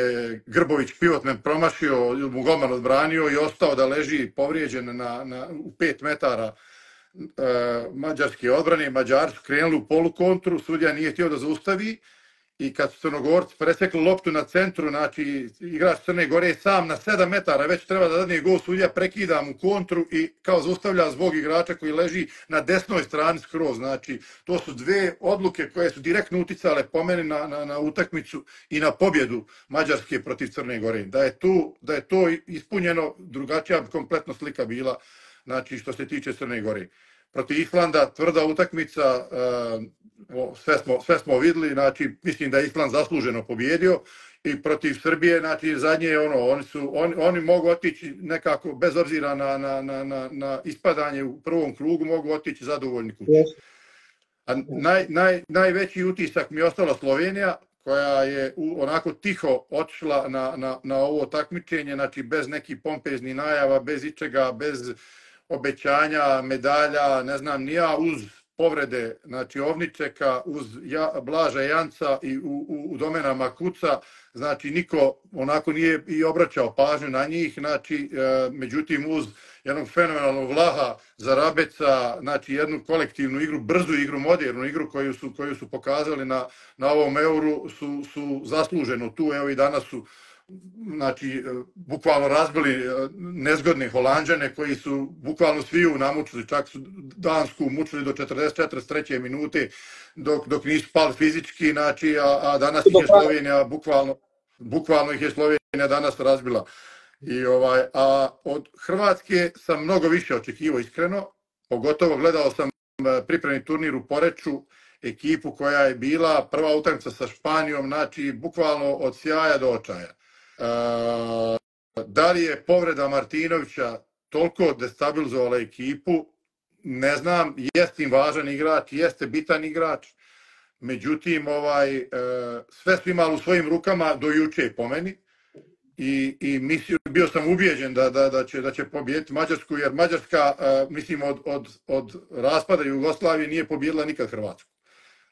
Grbović pivotmen promašio, mu golman odbranio i ostao da leži povrijeđen u 5 metara mađarske odbrane. Mađari su krenuli u polukontru, sudija nije htio da zaustavi i kad su Crnogorci presekli loptu na centru, znači igrač Crne Gore je sam na 7 metara, već treba da dadne gol, sudija prekida mu kontru i kao zaustavlja zbog igrača koji leži na desnoj strani skroz. Znači to su dve odluke koje su direktno uticale po meni na utakmicu i na pobjedu Mađarske protiv Crne Gore. Da je to ispunjeno, drugačija kompletno slika bila. Znači što se tiče Crne Gore. Protiv Islanda tvrda utakmica, sve smo vidjeli, znači mislim da je Island zasluženo pobjedio i protiv Srbije, znači zadnje je ono, oni mogu otići nekako, bez obzira na ispadanje u prvom krugu, mogu otići zadovoljni kući. Najveći utisak mi je ostala Slovenija, koja je onako tiho otišla na ovo takmičenje, znači bez nekih pompeznih najava, bez ičega, bez obećanja, medalja, ne znam ni ja, uz povrede, znači Ovničeka, uz Blaža Janca i u domenama Kuca, znači niko onako nije i obraćao pažnju na njih, znači međutim uz jednog fenomenalnog Vlaha, Zarabeca, znači jednu kolektivnu igru, brzu igru, modernu igru koju su pokazali na ovom euru su zasluženo tu, evo i danas su znači bukvalno razbili nezgodne Holanđane koji su bukvalno sviju namučili, čak su Dansku mučili do 43. minute dok nisu pali fizički, znači a danas ih je Slovenija bukvalno ih je Slovenija danas razbila. I a od Hrvatske sam mnogo više očekivao iskreno, pogotovo gledao sam pripremni turnir u Poreču, ekipu koja je bila prva utakmica sa Španijom, znači bukvalno od sjaja do očaja. Da li je povreda Martinovića toliko destabilizovala ekipu, ne znam, jeste im važan igrač, jeste bitan igrač, međutim sve su imali u svojim rukama do juče po meni i bio sam ubijeđen da će pobijediti Mađarsku, jer Mađarska mislim od raspada Jugoslavije nije pobijedila nikad Hrvatsku.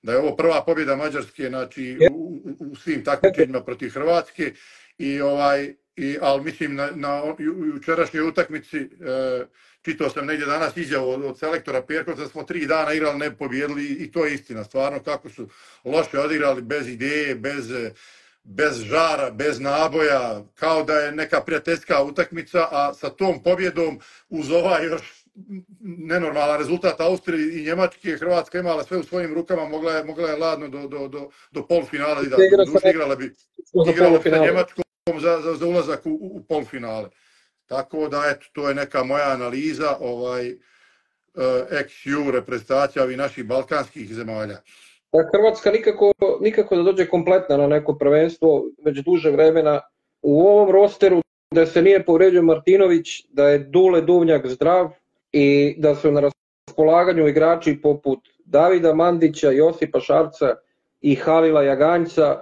Da je ovo prva pobjeda Mađarske, znači u svim takmičenjima protiv Hrvatske. Ali mislim, na jučerašnjoj utakmici, čitao sam negdje danas izjavu od selektora Perkovca, da smo 3 dana igrali, ne pobjedili, i to je istina. Stvarno, kako su loše odigrali, bez ideje, bez žara, bez naboja, kao da je neka prijateljska utakmica, a sa tom pobjedom uz ovaj još nenormalan rezultat Austrije i Njemačke, Hrvatska imala sve u svojim rukama, mogla je ladno do polufinala i da duše igrala sa Njemačkom za ulazak u polufinale. Tako da, eto, to je neka moja analiza XU reprezentacija ovih naših balkanskih zemalja. Hrvatska nikako da dođe kompletna na neko prvenstvo već duže vremena. U ovom rosteru da se nije povrijedio Martinović, da je Dule Duvnjak zdrav i da su na raspolaganju igrači poput Davida Mandića, Josipa Šarca i Halila Jaganjca,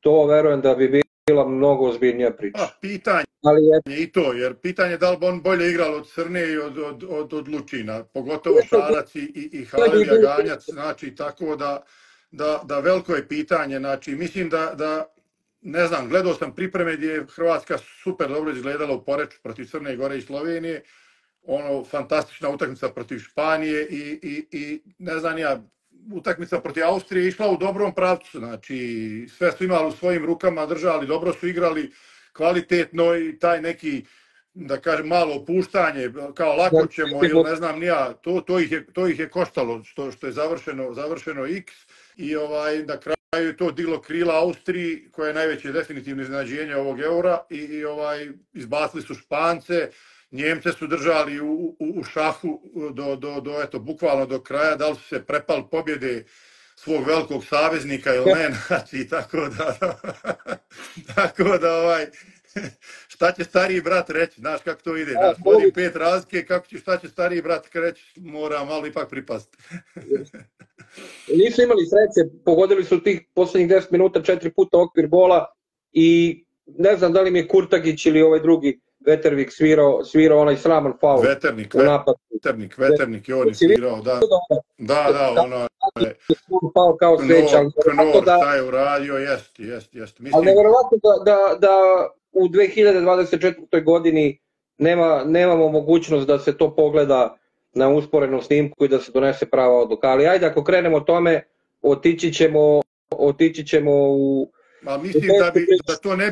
to verujem da bi bila mnogo ozbiljnija priča. Pitanje je i to, jer pitanje je da li bi on bolje igral od Crne i od Lučina, pogotovo Šarac i Halil Jaganjac, znači, tako da veliko je pitanje. Znači, mislim da, ne znam, gledao sam pripreme gdje je Hrvatska super dobro izgledala u Poreču protiv Crne Gore i Slovenije, ono, fantastična utakmica protiv Španije i, ne znam ja, utakmica protiv Austrije je išla u dobrom pravcu, znači, sve su imali u svojim rukama, držali, dobro su igrali, kvalitetno, i taj neki, da kažem, malo opuštanje, kao lako ćemo, ili ne znam nija, to ih je koštalo, što je završeno X, i na kraju je to diglo krila Austriji, koja je najveće definitivno iznenađenje ovog eura, i izbacili su Špance, Njemce su držali u šahu bukvalno do kraja, da li su se prepali pobjede svog velikog saveznika ili ne, znači, tako da, šta će stariji brat reći, znaš kako to ide, znaš, vodi 5 razlike, šta će stariji brat reći, mora malo ipak pripasti. Nisu imali sreće, pogodili su tih posljednjih 10 minuta 4 puta okvir bola, i ne znam da li mi je Kurtagić ili ovaj drugi Veternik svirao onaj sraman faul. Veternik je on svirao, da. Da, ono je Knor, šta je uradio, jest. Ali nevjerovatno da u 2024. godini nemamo mogućnost da se to pogleda na usporenom snimku i da se donese prava odluka. Ali ajde, ako krenemo tome, otići ćemo u... Mislim da to ne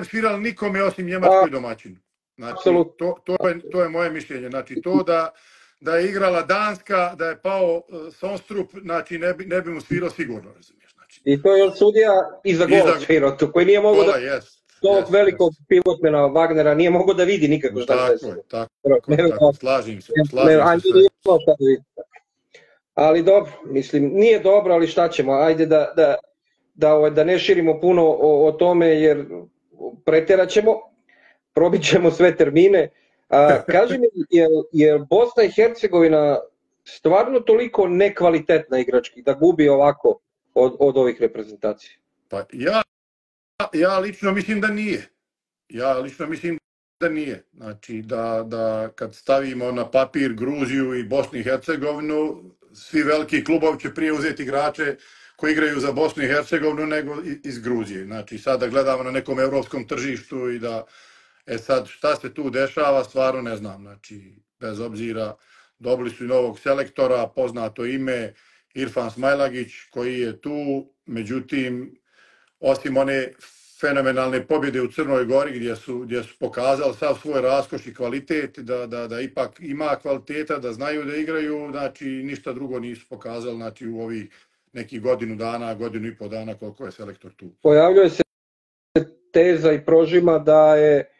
bi svirali nikome osim Njemačkoj domaćinu. To je moje mišljenje. To da je igrala Danska, da je pao Sonstrup, ne bi mu svirao sigurno. I to je od sudija iza gola svirao, koji nije mogao da... Tog velikog pivotmena Wagnera nije mogao da vidi nikako šta se svirao. Tako, slažim se. Ali dobro, mislim, nije dobro, ali šta ćemo, ajde da ne širimo puno o tome, jer pretjerat ćemo, probit ćemo sve termine. Kaži mi, je Bosna i Hercegovina stvarno toliko nekvalitetna igrački da gubi ovako od ovih reprezentacija? Pa ja lično mislim da nije. Znači, da kad stavimo na papir Gruziju i Bosnu i Hercegovinu, svi veliki klubovi će prije uzeti igrače koji igraju za Bosnu i Hercegovinu nego iz Gruzije. Znači, sad da gledamo na nekom evropskom tržištu i da, sad šta se tu dešava, stvarno ne znam. Znači, bez obzira, dobili su novog selektora, poznato ime, Irfan Smajlagić, koji je tu, međutim, osim one fenomenalne pobjede u Crnoj Gori, gdje su pokazali sav svoj raskoš i kvalitet, da ipak ima kvaliteta, da znaju da igraju, znači, ništa drugo nisu pokazali, znači, u ovih nekih godinu i po dana koliko je selektor tu. Pojavljuje se teza i prožima da je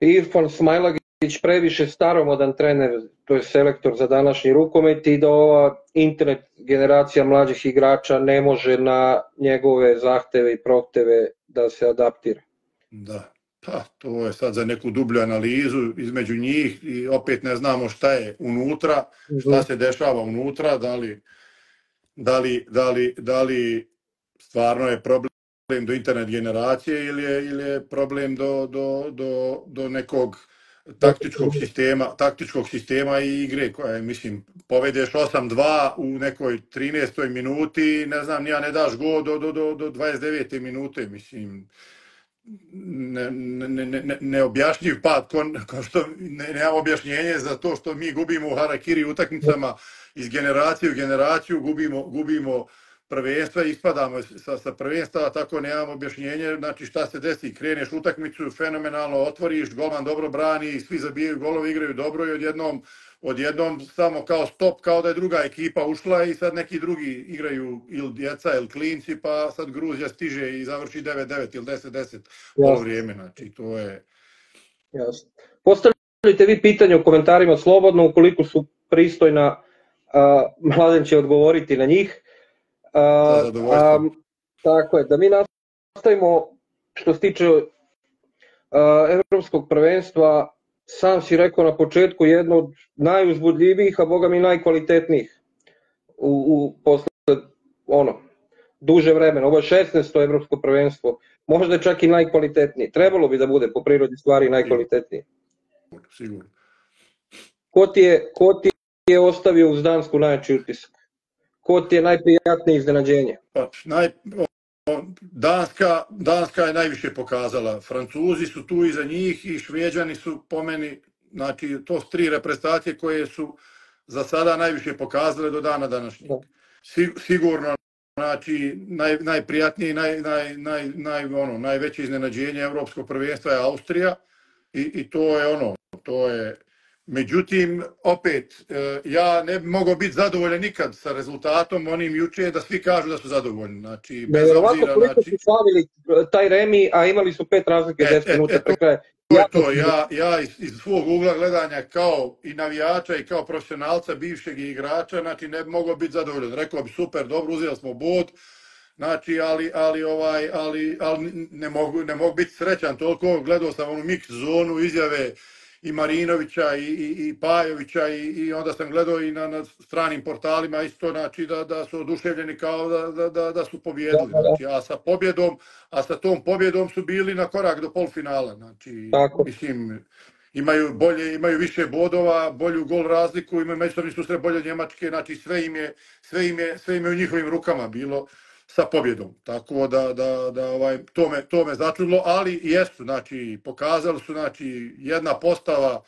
Irfan Smajlagić previše staromodan trener, to je selektor za današnji rukomet, i da ova internet generacija mlađih igrača ne može na njegove zahteve i prohteve da se adaptira. Da, pa to je sad za neku dublju analizu između njih, i opet ne znamo šta je unutra, šta se dešava unutra, da li stvarno je problem do internet generacije ili je problem do nekog taktičkog sistema i igre koja je, mislim, povedeš 8-2 u nekoj 13. minuti i ne znam, nija ne daš gol do 29. minute, mislim, neobjašnjiv pad, kao što nemam objašnjenje za to što mi gubimo u harakiri utakmicama iz generacije u generaciju, gubimo prvenstva, ispadamo sa prvenstva, tako nemam objašnjenje, znači šta se desi, kreneš utakmicu, fenomenalno otvoriš, golman dobro brani, svi zabijaju golove, igraju dobro i odjednom samo kao stop, kao da je druga ekipa ušla i sad neki drugi igraju ili djeca ili klinci, pa sad Gruzija stiže i završi 9-9 ili 10-10 polovrijeme, znači to je... Jasno. Postavljajte vi pitanje u komentarima slobodno, ukoliko su pristojna, Mladen će odgovoriti na njih. Tako je, da mi nastavimo što se tiče Evropskog prvenstva. Sam si rekao na početku jedno od najuzbudljivijih, a boga mi najkvalitetnijih u posle duže vremena. Ovo je 16. evropsko prvenstvo, možda je čak i najkvalitetniji. Trebalo bi da bude po prirodi stvari najkvalitetniji. Sigurno. Ko ti je ostavio uz Dansku najjači utisak? Ko ti je najprijatnije iznenađenje? Danska je najviše pokazala, Francuzi su tu iza njih i Šveđani su po meni, znači to su tri reprezentacije koje su za sada najviše pokazale do dana današnjeg. Sigurno, znači najprijatnije i najveće iznenađenje evropskog prvenstva je Austrija i to je međutim, opet, ja ne bi mogao biti zadovoljan nikad sa rezultatom onim juče da svi kažu da su zadovoljni. Znači, bez obzira... Ovako koliko su slavili taj remi, a imali su 5 razlike 10 minuta pre kraja. To je to. Ja iz svog ugla gledanja kao i navijača i kao profesionalca, bivšeg igrača, znači ne bi mogao biti zadovoljan. Rekao bi super, dobro, uzeli smo bod, znači, ali ne mogu biti srećan toliko. Gledao sam onu mix zonu izjave i Marinovića i Pajovića i onda sam gledao i na stranim portalima isto, znači da su oduševljeni kao da su pobjedili. A sa tom pobjedom su bili na korak do polfinala. Znači, mislim, imaju više bodova, bolju gol razliku, imaju međusobni susret bolje Njemačke, znači sve im je u njihovim rukama bilo sa pobjedom. Tako da to me začudilo, ali jesu, znači pokazali su, znači jedna postava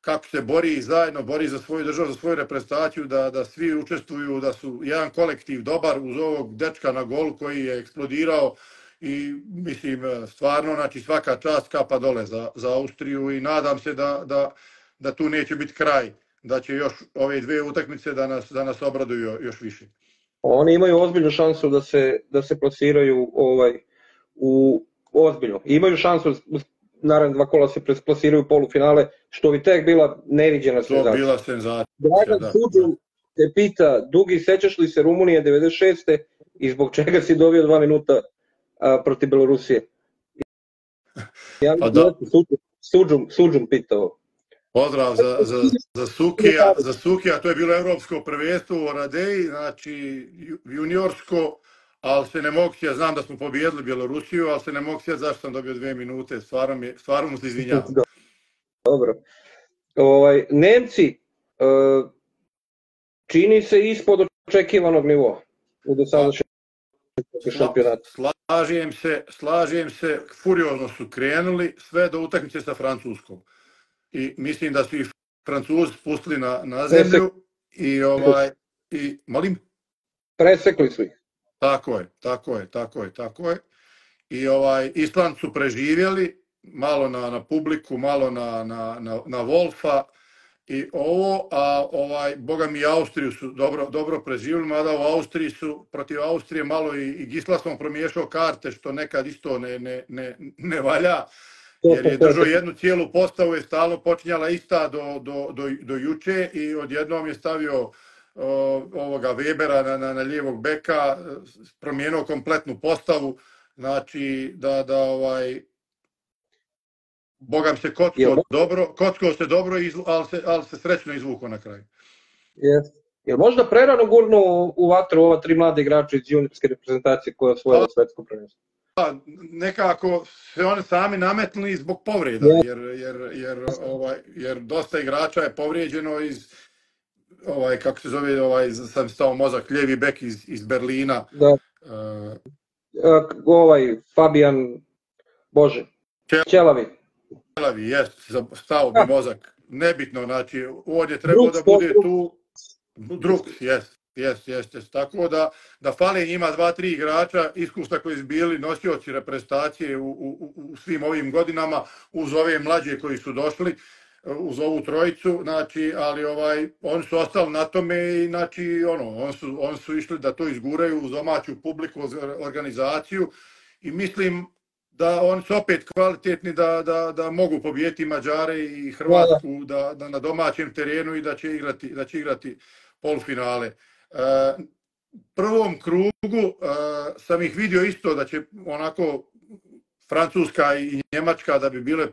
kako se bori zajedno, bori za svoju državu, za svoju reprezentaciju, da svi učestvuju, da su jedan kolektiv dobar uz ovog dečka na golu koji je eksplodirao i mislim stvarno, znači svaka čast, kapa dole za Austriju i nadam se da tu neće biti kraj, da će još ove dve utakmice da nas obraduju još više. Oni imaju ozbiljnu šansu da se plasiraju u ozbiljno. Imaju šansu, naravno dva kola se plasiraju u polufinale, što bi tek bila neviđena senzacija. To bila senzacija, da. Dragan Suđun te pita, Dugi, sećaš li se Rumunije 96. i zbog čega si dobio 2 minuta protiv Belorusije? Ja mi Suđun pitao. Pozdrav za Sukija, to je bilo evropsko prvenstvo u Oradeji, znači juniorsko, ali se ne mogu sjeti, znam da smo pobjedili Bjelorusiju, ali se ne mogu sjeti zašto sam dobio 2 minute, stvarno mu se izvinjavam. Dobro. Nemci, čini se ispod očekivanog nivoa u dosadašnjem šampionatu. Slažem se, furiozno su krenuli sve do utakmice sa Francuskom. I mislim da su i Francuzi spustili na zemlju i molim? Presekli su ih. Tako je. I Island su preživjeli, malo na publiku, malo na Wolfa i ovo, a boga mi i Austriju su dobro preživjeli, mada u Austriji su, protiv Austrije malo i Gislasom promiješao karte, što nekad isto ne valja. Jer je držao jednu cijelu postavu, je stalno počinjala ista do juče i odjednom je stavio Webera na lijevog beka, promijenuo kompletnu postavu, znači bogam se kockao se dobro, ali se srećno izvukao na kraju. Jel možda prerano gurnuo u vatru ova 3 mlade igrača iz juniorske reprezentacije koja je osvojila svetsko prvenstvo? Nekako se oni sami nametnili zbog povreda, jer dosta igrača je povrijeđeno iz kako se zove, sam stao mozak, ljevi bek iz Berlina. Da. Fabijan, Bože, Ćelavi. Ćelavi, jest, stao bi mozak. Nebitno, znači, on je trebao da bude tu drug, jest. Tako da fale njima 2-3 igrača, iskusna koji su bili nosioci reprezentacije u svim ovim godinama, uz ove mlađe koji su došli, uz ovu trojicu, znači, ali oni su ostali na tome i, znači, oni su išli da to izguraju uz domaću publiku, organizaciju i mislim da oni su opet kvalitetni da mogu pobijediti Mađare i Hrvatsku na domaćem terenu i da će igrati polufinale. Prvom krugu sam ih vidio isto da će onako Francuska i Njemačka da bi bile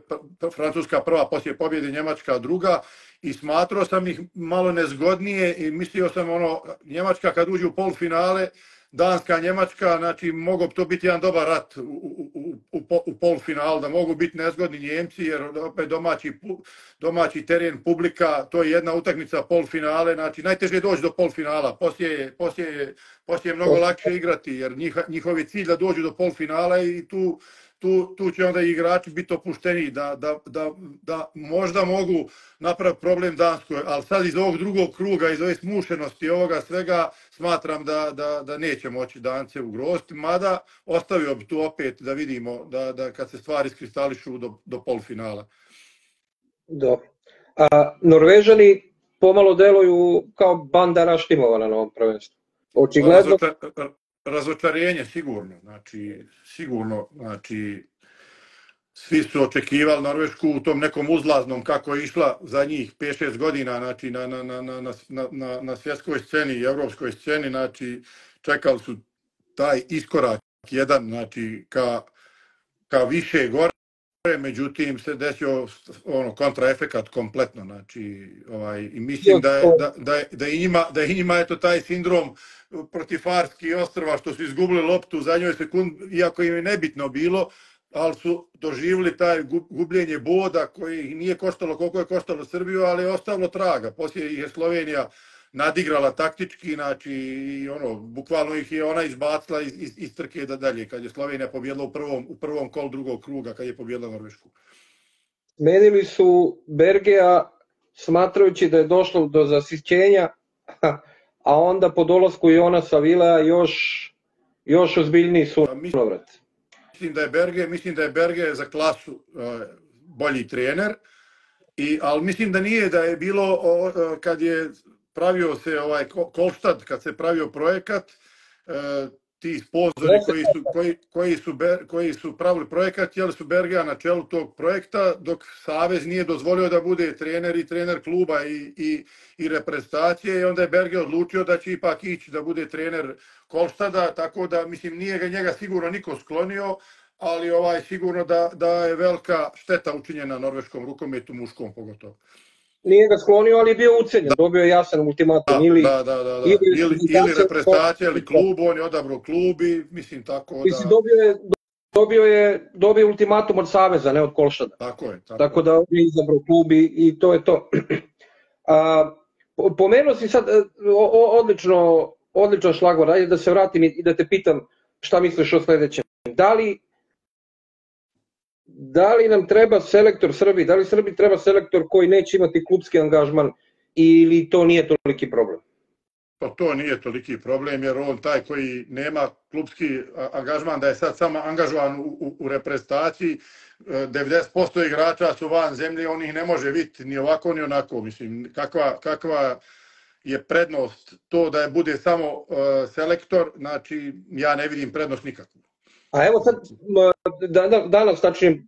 Francuska prva poslije pobjede, Njemačka druga i smatrao sam ih malo nezgodnije i mislio sam Njemačka kad uđe u polufinale, Danska, Njemačka, znači mogu to biti jedan dobar rat u polufinalu, da mogu biti nezgodni Njemci jer opet domaći teren, publika, to je jedna utakmica polufinale, znači najteže je doći do polufinala, poslije je mnogo lakše igrati jer njihov je cilj da dođu do polufinala i tu će onda igrači biti opušteni da možda mogu napraviti problem Danskoj, ali sad iz ovog drugog kruga, iz ove smušenosti i ovoga svega, smatram da neće moći Dance ugroziti, mada ostavio bi tu opet da vidimo da kad se stvari iskristališu do polufinala. Dobro. Norvežani pomalo deluju kao banda raštimovana na ovom prvenstvu. Očigledno... Razočarenje, sigurno, znači, svi su očekivali Norvešku u tom nekom uzlaznom kako je išla za njih 5-6 godina, znači, na svjetskoj sceni i evropskoj sceni, znači, čekali su taj iskorak jedan, znači, ka više gore, međutim, se desio kontraefekat kompletno, znači, i mislim da i njima, eto, taj sindrom protiv Farskih ostrva, što su izgubili loptu za njoj sekund, iako im je nebitno bilo, ali su doživili taj gubljenje boda koji nije koštalo koliko je koštalo Srbiju, ali je ostavilo traga. Poslije je Slovenija nadigrala taktički, znači, bukvalno ih je ona izbacila iz trke da dalje, kad je Slovenija pobjedila u prvom kolu drugog kruga, kad je pobjedila Norvešku. Menili su Bergea, smatrajući da je došlo do zasićenja, a onda po dolasku i ona sa Vila još ozbiljniji su navrat. Mislim da je Berge za klasu bolji trener, ali mislim da nije da je bilo kad je pravio se Kolštad, kad se pravio projekat, ti sponzori koji su pravili projekat, jeli su Bergea na čelu tog projekta, dok Savez nije dozvolio da bude trener i trener kluba i reprezentacije i onda je Bergea odlučio da će ipak ići da bude trener Kolštada, tako da, mislim, nije ga njega sigurno niko sklonio, ali sigurno da je velika šteta učinjena norveškom rukometu, muškom pogotovo. Nije ga sklonio, ali je bio ucenjen, dobio je jasan ultimatum ili reprezentacija ili klub, on je odabrao klub i mislim tako da... Mislim, dobio je ultimatum od Saveza, ne od Kolštada. Tako je. Tako da je izabrao klub i to je to. Pomenuo si sad odličan šlagvor, ajde da se vratim i da te pitam šta misliš o sljedećem. Da li nam treba selektor Srbiji? Da li Srbiji treba selektor koji neće imati klubski angažman ili to nije toliki problem? Pa to nije toliki problem jer on taj koji nema klubski angažman da je sad samo angažovan u reprezentaciji, 90% igrača su van zemlje, on ih ne može vidjeti ni ovako ni onako. Mislim, kakva je prednost to da bude samo selektor, znači ja ne vidim prednost nikakvu. A evo sad, danas, znači,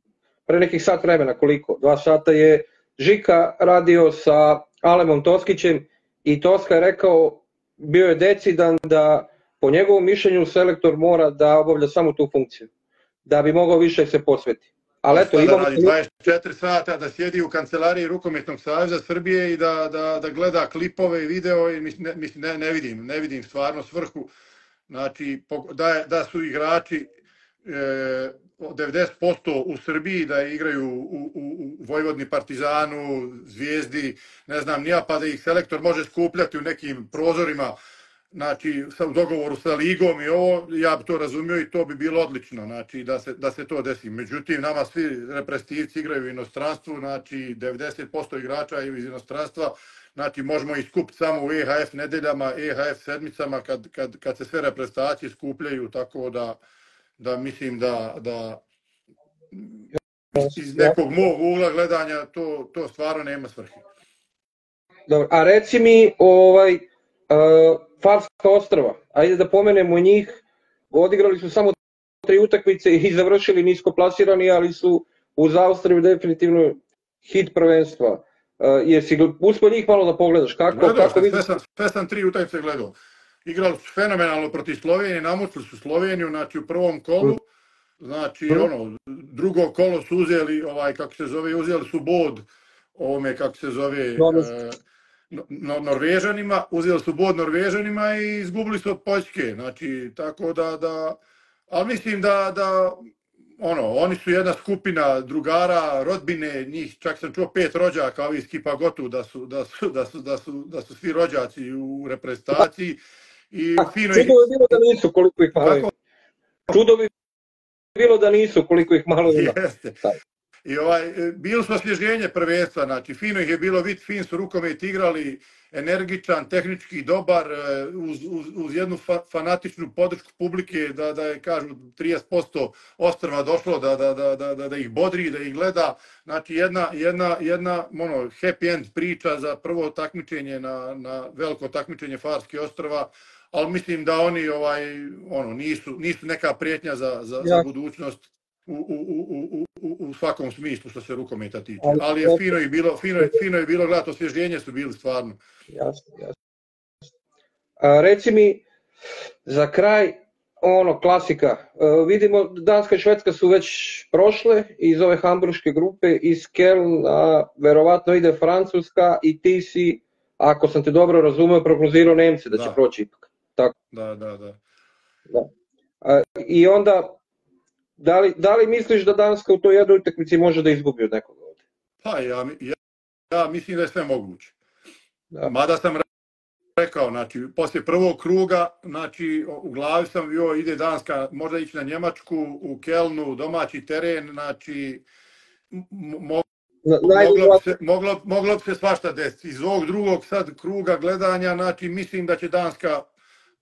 pre nekih sat vremena, koliko? 2 sata je Žika radio sa Alemom Toskićem i Toska je rekao, bio je decidan da po njegovom mišljenju selektor mora da obavlja samo tu funkciju, da bi mogao više se posvetiti. Ali eto, imamo... 24 sata da sjedi u kancelariji Rukometnog saveza Srbije i da gleda klipove i video, ne vidim stvarno svrhu, znači da su igrači 90% u Srbiji da igraju u Vojvodini, Partizanu, Zvijezdi, ne znam nija, pa da ih selektor može skupljati u nekim prozorima, znači u dogovoru sa ligom i ovo, ja bi to razumio i to bi bilo odlično, znači da se to desi. Međutim, nama svi reprezentativci igraju u inostranstvu, znači 90% igrača je iz inostranstva, znači možemo ih skupiti samo u EHF nedeljama, EHF sedmicama kad se sve reprezentacije skupljaju, tako da mislim da iz nekog mog ugla gledanja to stvarno nema svrhe. Dobro, a reci mi Farska ostrva, ajde da pomenemo njih, odigrali su samo 3 utakmice i završili nisko plasirani, ali su uz Austriju definitivno hit prvenstva. Jesi uspio njih malo da pogledaš? Gledao sam, sve sam 3 utakmice gledao. Igrali su fenomenalno protiv Slovenije, namučili su Sloveniju, znači u prvom kolu, znači ono, drugo kolo su uzeli, kako se zove, uzeli su bod ovome, kako se zove, Norvežanima, uzeli su bod Norvežanima i izgubili su od Poljske, znači, tako da, ali mislim da, ono, oni su jedna skupina drugara, rodbine, njih, čak sam čuo 5 rođaka, ovi iz Kipa Gotu, da su svi rođaci u reprezentaciji. Čudo bi bilo da nisu koliko ih malo ima. I bilo smo osvježenje prvenstva, znači fino ih je bilo vid, fin su rukomet igrali, energičan, tehnički dobar, uz jednu fanatičnu podršku publike, da je, kažu, 30% ostrva došlo da ih bodri, da ih gleda, znači jedna happy end priča za prvo takmičenje, na veliko takmičenje Farske ostrva, ali mislim da oni nisu neka prijetnja za budućnost u svakom smislu što se rukometa tiče, ali je fino je bilo gledati, osvježenje su bili stvarno. Jasno, jasno. Reci mi, za kraj, klasika, vidimo Danska i Švedska su već prošle iz ove hamburške grupe, iz Kelna, verovatno ide Francuska i ti si, ako sam te dobro razumio, prognozirao Nemce da će proći ipak. Da. I onda... Da li misliš da Danska u toj jednoj utakmici može da izgubi od nekoga ovdje? Pa ja mislim da je sve moguće. Mada sam rekao, znači, poslije prvog kruga, znači, u glavi sam, ide Danska, možda ići na Njemačku, u Kelnu, domaći teren, znači, moglo bi se svašta desiti. Iz ovog drugog sad kruga gledanja, znači, mislim da će Danska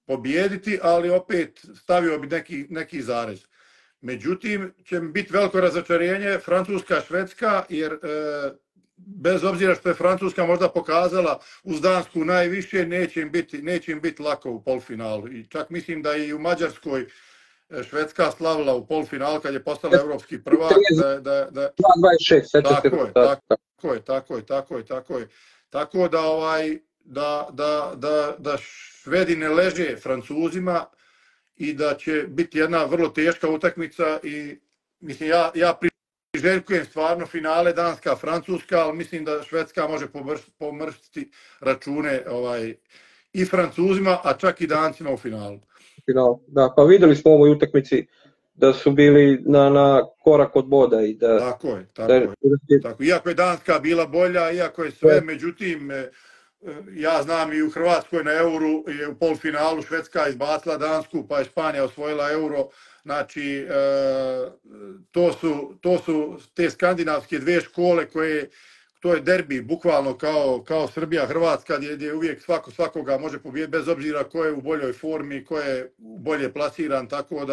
pobijediti, ali opet stavio bi neki zarez. Međutim, će biti veliko razočarenje Francuska-Švedska, jer bez obzira što je Francuska možda pokazala uz Dansku najviše, neće im biti lako u polfinalu. I čak mislim da je i u Mađarskoj Švedska slavila u polfinalu kad je postala evropski prvak. Tako je. Tako da Švedi ne leže Francuzima, i da će biti jedna vrlo teška utakmica i mislim ja priželjkujem stvarno finale Danska-Francuska, ali mislim da Švedska može pomrštiti račune i Francuzima, a čak i Dancima u finalu. Da, pa videli smo u ovoj utakmici da su bili na korak od boda. Tako je. Iako je Danska bila bolja, iako je sve, međutim... Ja znam i u Hrvatskoj na Euru je u polfinalu Švedska izbacila Dansku, pa je Španija osvojila Euro. Znači, to su te skandinavske dve škole koje, to je derbi, bukvalno kao Srbija-Hrvatska, gdje uvijek svakoga može pobijediti, bez obzira ko je u boljoj formi, ko je bolje plasiran, tako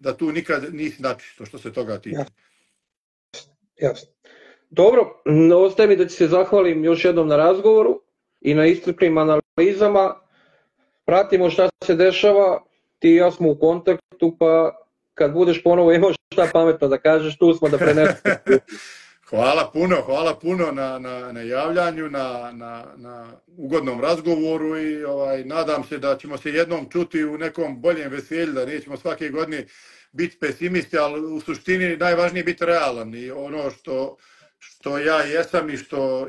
da tu nikad nisi načisto što se toga tiče. Jasno. Dobro, ostaje mi da ti se zahvalim još jednom na razgovoru i na iscrpnim analizama. Pratimo šta se dešava, ti i ja smo u kontaktu, pa kad budeš ponovo imao šta pametno da kažeš, tu smo da prenesemo. Hvala puno na javljanju, na ugodnom razgovoru i nadam se da ćemo se jednom čuti u nekom boljem veselju, da nećemo svake godine biti pesimisti, ali u suštini najvažnije je biti realan i ono što što ja jesam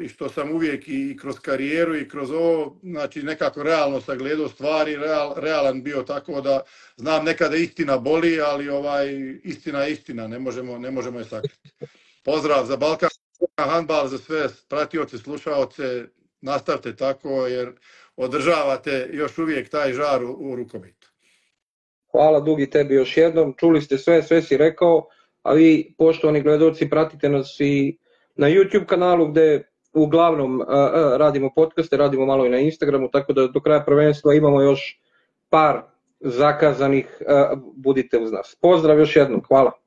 i što sam uvijek i kroz karijeru i kroz ovo, znači nekako realno sagledao stvari, realan bio, tako da znam nekada istina boli, ali istina je istina, ne možemo je sakriti. Pozdrav za Balkan, handbal, za sve pratioce, slušaoce, nastavite tako jer održavate još uvijek taj žar u rukometu. Hvala Dugi tebi još jednom, čuli ste sve, sve si rekao, a vi poštovani gledalci pratite nas i na YouTube kanalu gde uglavnom radimo podcaste, radimo malo i na Instagramu, tako da do kraja prvenstva imamo još par zakazanih, budite uz nas. Pozdrav još jednom, hvala.